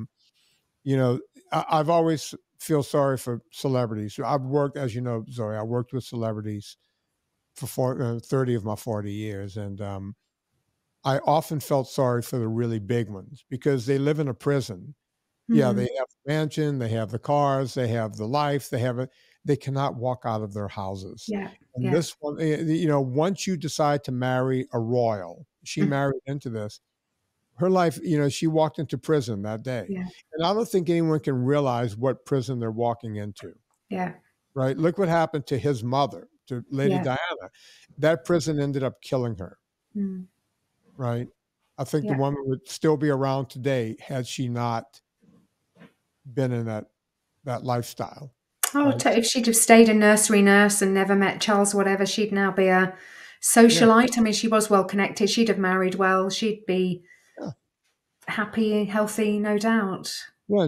You know, I've always feel sorry for celebrities. I've worked, as you know, Zoe, I worked with celebrities for 30 of my 40 years. And I often felt sorry for the really big ones because they live in a prison. Mm-hmm. Yeah, they have the mansion, they have the cars, they have the life, they cannot walk out of their houses. Yeah. And this one, you know, once you decide to marry a royal, she married into this. Her life, you know, she walked into prison that day. Yeah. And I don't think anyone can realize what prison they're walking into. Yeah. Right? Look what happened to his mother, to Lady Diana. That prison ended up killing her. Mm. Right? I think the woman would still be around today had she not been in that lifestyle. Oh, right? If she'd have stayed a nursery nurse and never met Charles, whatever, she'd now be a socialite. Yeah. I mean, she was well connected. She'd have married well. She'd be happy, healthy, no doubt. Yeah,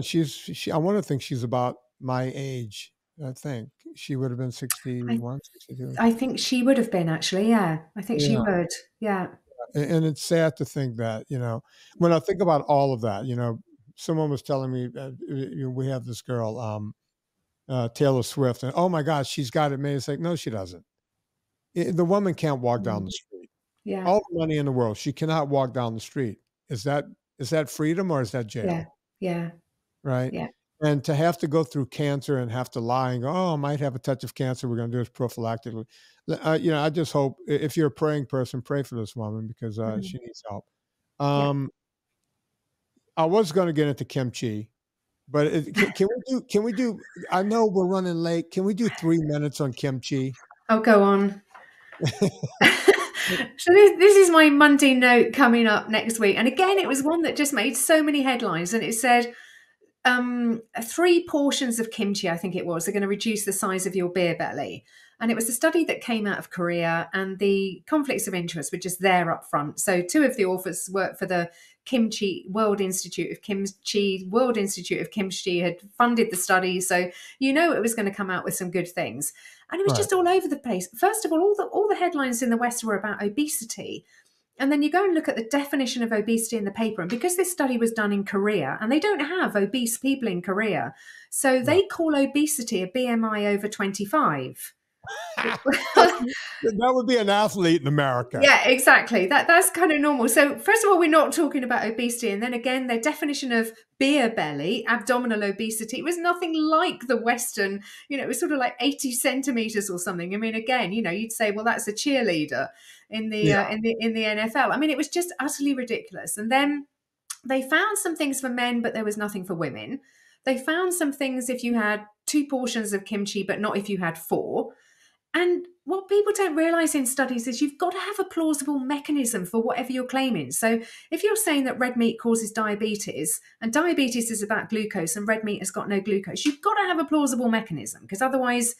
I want to think she's about my age. I think she would have been 61, 62. I think she would have been, actually. Yeah, I think she would. Yeah. And it's sad to think that, you know, when I think about all of that, you know, someone was telling me we have this girl, Taylor Swift, and oh my gosh, she's got it made. It's like, no, she doesn't. The woman can't walk down the street. Yeah. All the money in the world, she cannot walk down the street. Is that freedom or is that jail? Yeah. Yeah. Right. Yeah. And to have to go through cancer and have to lie and go, oh, I might have a touch of cancer. We're going to do this prophylactically. You know, I just hope if you're a praying person, pray for this woman because she needs help. I was going to get into kimchi, but can we do, I know we're running late. Can we do 3 minutes on kimchi? Oh, go on. So this is my Monday note coming up next week. And again, it was one that just made so many headlines. And it said 3 portions of kimchi, I think it was, are going to reduce the size of your beer belly. And it was a study that came out of Korea, and the conflicts of interest were just there up front. So two of the authors worked for the Kimchi World Institute of Kimchi had funded the study. So, you know, it was going to come out with some good things. And it was just all over the place. First of all the headlines in the West were about obesity. And then you go and look at the definition of obesity in the paper. And because this study was done in Korea, and they don't have obese people in Korea, so they call obesity a BMI over 25. That would be an athlete in America. Yeah, exactly. That's kind of normal. So first of all, we're not talking about obesity. And then again, their definition of beer belly, abdominal obesity, it was nothing like the Western, you know, it was sort of like 80 centimeters or something. I mean, again, you know, you'd say, well, that's a cheerleader in the NFL. I mean, it was just utterly ridiculous. And then they found some things for men, but there was nothing for women. They found some things if you had 2 portions of kimchi, but not if you had 4. And what people don't realize in studies is you've got to have a plausible mechanism for whatever you're claiming. So if you're saying that red meat causes diabetes, and diabetes is about glucose and red meat has got no glucose, you've got to have a plausible mechanism, because otherwise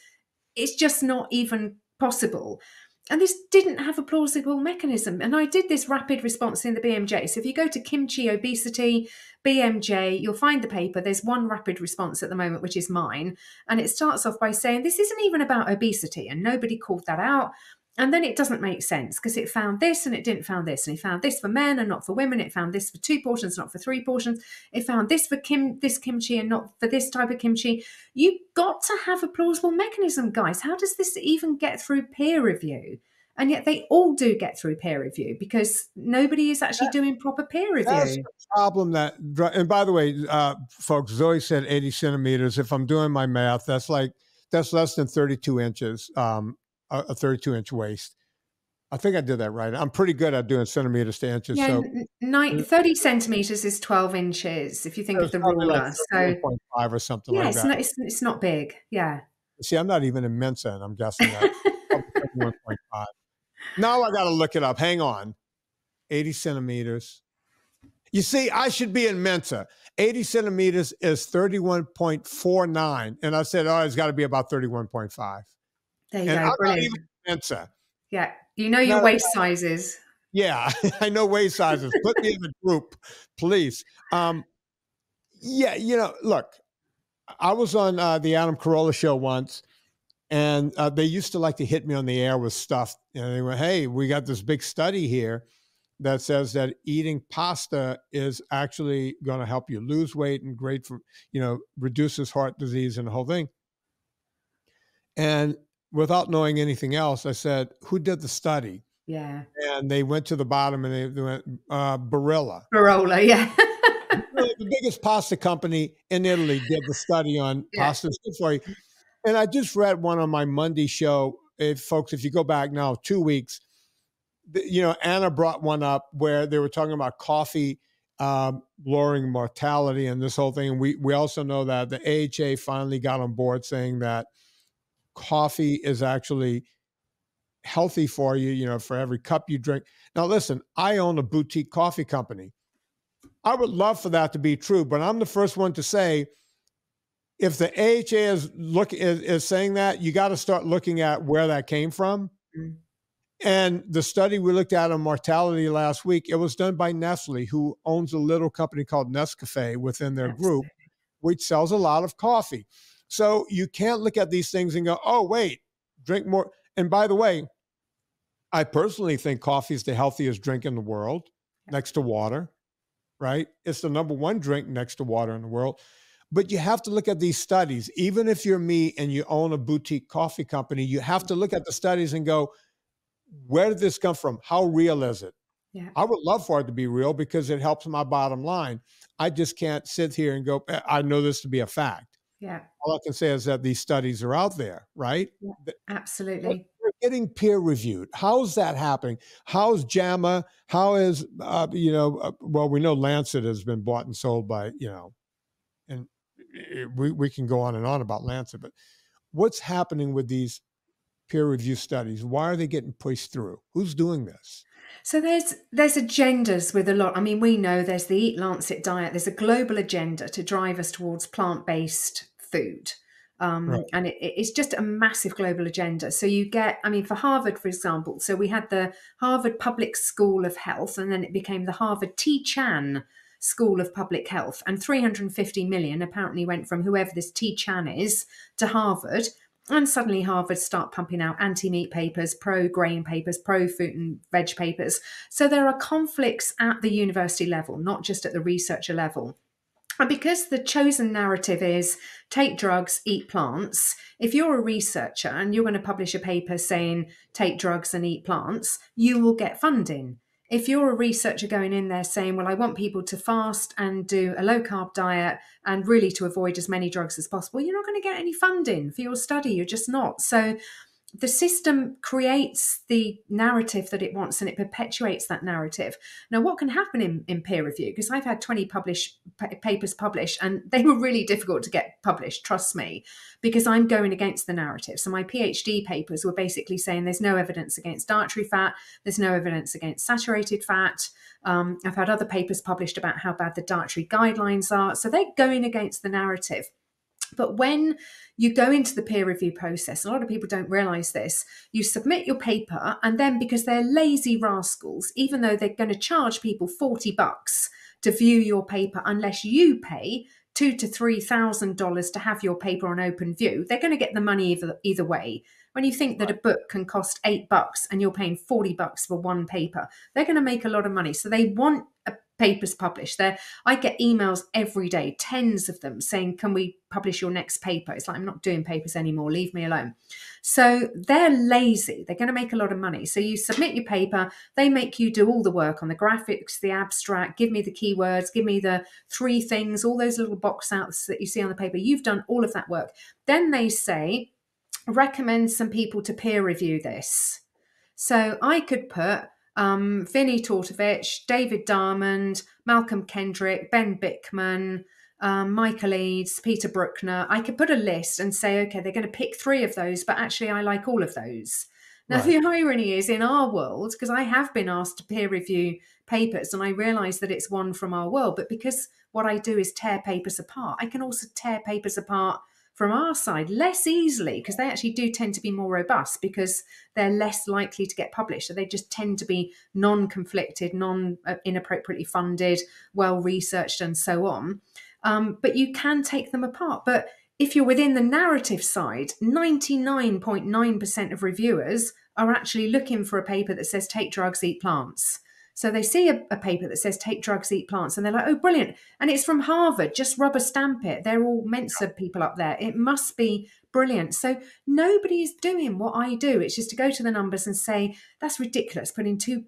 it's just not even possible. And this didn't have a plausible mechanism. And I did this rapid response in the BMJ. So if you go to kimchi obesity, BMJ, you'll find the paper. There's one rapid response at the moment, which is mine. And it starts off by saying, this isn't even about obesity. And nobody called that out. And then it doesn't make sense, because it found this and it didn't found this. And it found this for men and not for women. It found this for 2 portions, not for 3 portions. It found this for this kimchi and not for this type of kimchi. You've got to have a plausible mechanism, guys. How does this even get through peer review? And yet they all do get through peer review, because nobody is actually doing proper peer review. That's the problem. That, and by the way, folks, Zoe said 80 centimeters. If I'm doing my math, that's less than 32 inches. A 32-inch waist. I think I did that right. I'm pretty good at doing centimeters to inches. Yeah, so 30 centimeters is 12 inches, if you think of the ruler. Like 3.5 or something like that. Yeah, it's not big. Yeah. See, I'm not even in Mensa, and I'm guessing that. 1.5. Now I got to look it up. Hang on. 80 centimeters. You see, I should be in Mensa. 80 centimeters is 31.49. And I said, oh, it's got to be about 31.5. There you go, brilliant. Yeah, you know your waist sizes. Yeah, I know waist sizes. Put me in the group, please. Yeah, you know, look, I was on the Adam Carolla show once, and they used to like to hit me on the air with stuff. And they went, hey, we got this big study here that says that eating pasta is actually going to help you lose weight and great for, you know, reduces heart disease and the whole thing. And without knowing anything else, I said, who did the study? Yeah. And they went to the bottom and they went, Barilla. Barilla, yeah. The biggest pasta company in Italy did the study on pasta. And I just read one on my Monday show. Folks, if you go back now 2 weeks, you know, Anna brought one up where they were talking about coffee lowering mortality and this whole thing. And we also know that the AHA finally got on board saying that coffee is actually healthy for you, you know, for every cup you drink. Now, listen, I own a boutique coffee company. I would love for that to be true, but I'm the first one to say, if the AHA is saying that, you got to start looking at where that came from. Mm-hmm. And the study we looked at on mortality last week, it was done by Nestle, who owns a little company called Nescafe within their group, which sells a lot of coffee. So you can't look at these things and go, oh, wait, drink more. And by the way, I personally think coffee is the healthiest drink in the world next to water, right? It's the #1 drink next to water in the world. But you have to look at these studies. Even if you're me and you own a boutique coffee company, you have to look at the studies and go, where did this come from? How real is it? Yeah. I would love for it to be real because it helps my bottom line. I just can't sit here and go, I know this to be a fact. Yeah. All I can say is that these studies are out there, right? Yeah, absolutely. They're getting peer reviewed. How's that happening? How's JAMA? How is, you know, well, we know Lancet has been bought and sold by, you know, and we can go on and on about Lancet, but what's happening with these peer review studies? Why are they getting pushed through? Who's doing this? So there's agendas with a lot. I mean, we know there's the Eat Lancet diet. There's a global agenda to drive us towards plant-based food. And it's just a massive global agenda. So you get, I mean, for Harvard, for example, so we had the Harvard Public School of Health, and then it became the Harvard T-Chan School of Public Health, and 350 million apparently went from whoever this T-Chan is to Harvard. And suddenly Harvard start pumping out anti-meat papers, pro-grain papers, pro-fruit and veg papers. So there are conflicts at the university level, not just at the researcher level. And because the chosen narrative is take drugs, eat plants, if you're a researcher and you're going to publish a paper saying take drugs and eat plants, you will get funding. If you're a researcher going in there saying, well, I want people to fast and do a low-carb diet and really to avoid as many drugs as possible, you're not going to get any funding for your study. You're just not. So the system creates the narrative that it wants, and it perpetuates that narrative. Now, what can happen in peer review? Because I've had 20 papers published, and they were really difficult to get published, trust me, because I'm going against the narrative. So my PhD papers were basically saying there's no evidence against dietary fat. There's no evidence against saturated fat. I've had other papers published about how bad the dietary guidelines are. So they're going against the narrative. But when you go into the peer review process, a lot of people don't realize this, you submit your paper, and then because they're lazy rascals, even though they're going to charge people $40 to view your paper, unless you pay $2,000 to $3,000 to have your paper on open view, they're going to get the money either way. When you think that a book can cost $8 and you're paying $40 for one paper, they're going to make a lot of money. So they want a papers published. I get emails every day, tens of them, saying, can we publish your next paper? It's like, I'm not doing papers anymore, leave me alone. So they're lazy, they're going to make a lot of money. So you submit your paper, they make you do all the work on the graphics, the abstract, give me the keywords, give me the three things, all those little box outs that you see on the paper. You've done all of that work. Then they say, recommend some people to peer review this. So I could put Vinnie Tortorich, David Diamond, Malcolm Kendrick, Ben Bickman, Michael Eads, Peter Bruckner. I could put a list and say, okay, they're going to pick three of those, but actually I like all of those. Now, the irony is, in our world, because I have been asked to peer review papers and I realize that it's one from our world, but because what I do is tear papers apart, I can also tear papers apart from our side less easily, because they actually do tend to be more robust because they're less likely to get published. So they just tend to be non-conflicted, non-inappropriately funded, well-researched and so on. But you can take them apart. But if you're within the narrative side, 99.9% of reviewers are actually looking for a paper that says take drugs, eat plants. So they see a paper that says, take drugs, eat plants, and they're like, oh, brilliant. And it's from Harvard, just rubber stamp it. They're all Mensa people up there. It must be brilliant. So nobody's doing what I do. It's just to go to the numbers and say, that's ridiculous, putting 2%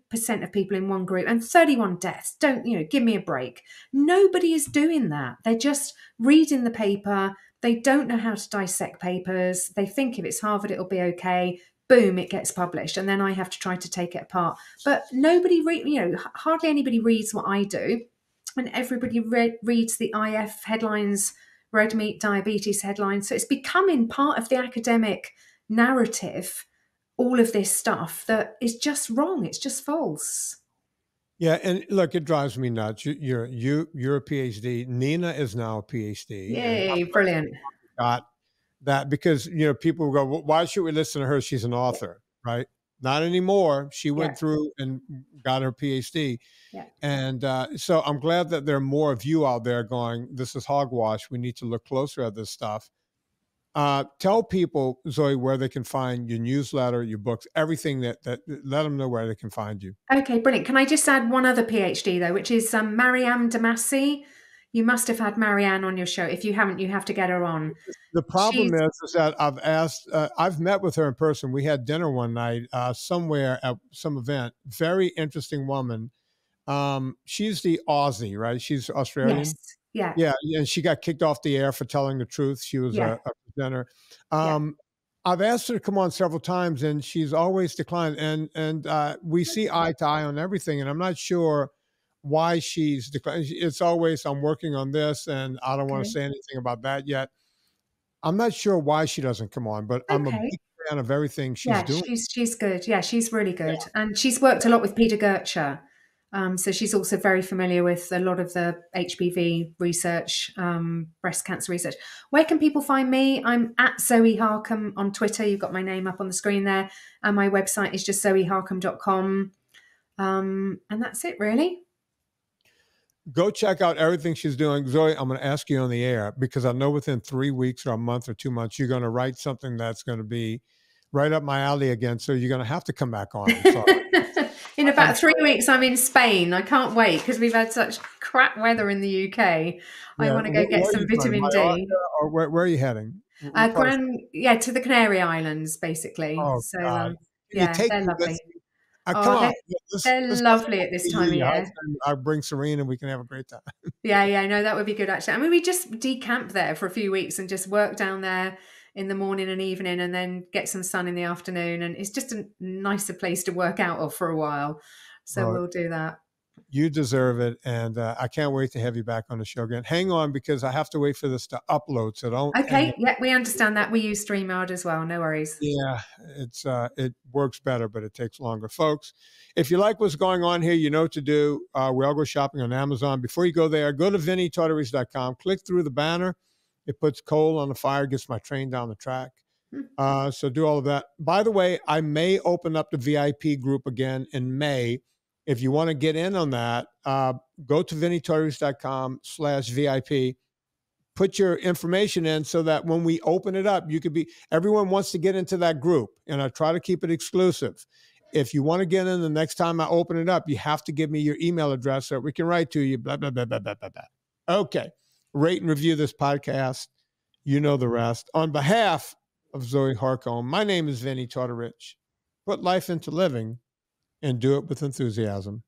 of people in one group and 31 deaths. Don't, you know, give me a break. Nobody is doing that. They're just reading the paper. They don't know how to dissect papers. They think if it's Harvard, it'll be okay. Boom, it gets published, and then I have to try to take it apart. But nobody, hardly anybody reads what I do, and everybody reads the IF headlines, red meat, diabetes headlines. So it's becoming part of the academic narrative, all of this stuff that is just wrong. It's just false. Yeah, and look, it drives me nuts. You're a PhD. Nina is now a PhD. Yay, brilliant. That because, you know, people go, well, why should we listen to her? She's an author, right? Not anymore. She went through and got her PhD. Yeah. And so I'm glad that there are more of you out there going, this is hogwash. We need to look closer at this stuff. Tell people, Zoe, where they can find your newsletter, your books, everything that let them know where they can find you. Okay, brilliant. Can I just add one other PhD though, which is Mariam Damassi. You must have had Marianne on your show. If you haven't, you have to get her on. The problem is that I've met with her in person. We had dinner one night somewhere at some event. Very interesting woman. She's the Aussie, right? She's Australian. Yes. Yeah. Yeah. And she got kicked off the air for telling the truth. She was a presenter. I've asked her to come on several times, and she's always declined. And we see eye to eye on everything. And I'm not sure why she's declined. It's always, I'm working on this and I don't want to say anything about that yet. I'm not sure why she doesn't come on, but I'm a big fan of everything she's doing. She's good. Yeah, she's really good. Yeah. And she's worked a lot with Peter Gøtzsche. So she's also very familiar with a lot of the HPV research, breast cancer research. Where can people find me? I'm at Zoe Harcombe on Twitter. You've got my name up on the screen there. And my website is just zoeharcombe.com. And that's it, really. Go check out everything she's doing. Zoe, I'm going to ask you on the air, because I know within 3 weeks or a month or 2 months, you're going to write something that's going to be right up my alley again. So you're going to have to come back on. In about 3 weeks, I'm in Spain. I can't wait, because we've had such crap weather in the UK. Yeah, I want to go get some vitamin D. Or where are you heading? To the Canary Islands, basically. Oh, so, yeah, they're lovely. They're lovely at this time of year. I'll bring Serene and we can have a great time. Yeah, no, that would be good, actually. I mean, we just decamp there for a few weeks and just work down there in the morning and evening, and then get some sun in the afternoon. And it's just a nicer place to work out of for a while. So we'll do that. You deserve it. And I can't wait to have you back on the show again. Hang on, because I have to wait for this to upload. So don't. Okay. Yeah, we understand that. We use StreamYard as well. No worries. Yeah. It's it works better, but it takes longer. Folks, if you like what's going on here, you know what to do. We all go shopping on Amazon. Before you go there, go to VinnieTortorich.com. Click through the banner. It puts coal on the fire, gets my train down the track. So do all of that. By the way, I may open up the VIP group again in May. If you want to get in on that, go to VinnieTortorich.com/VIP, put your information in so that when we open it up, you could be, everyone wants to get into that group, and I try to keep it exclusive. If you want to get in the next time I open it up, you have to give me your email address so we can write to you, blah, blah, blah. Okay. Rate and review this podcast. You know the rest. On behalf of Zoe Harcombe, my name is Vinnie Tortorich. Put life into living and do it with enthusiasm.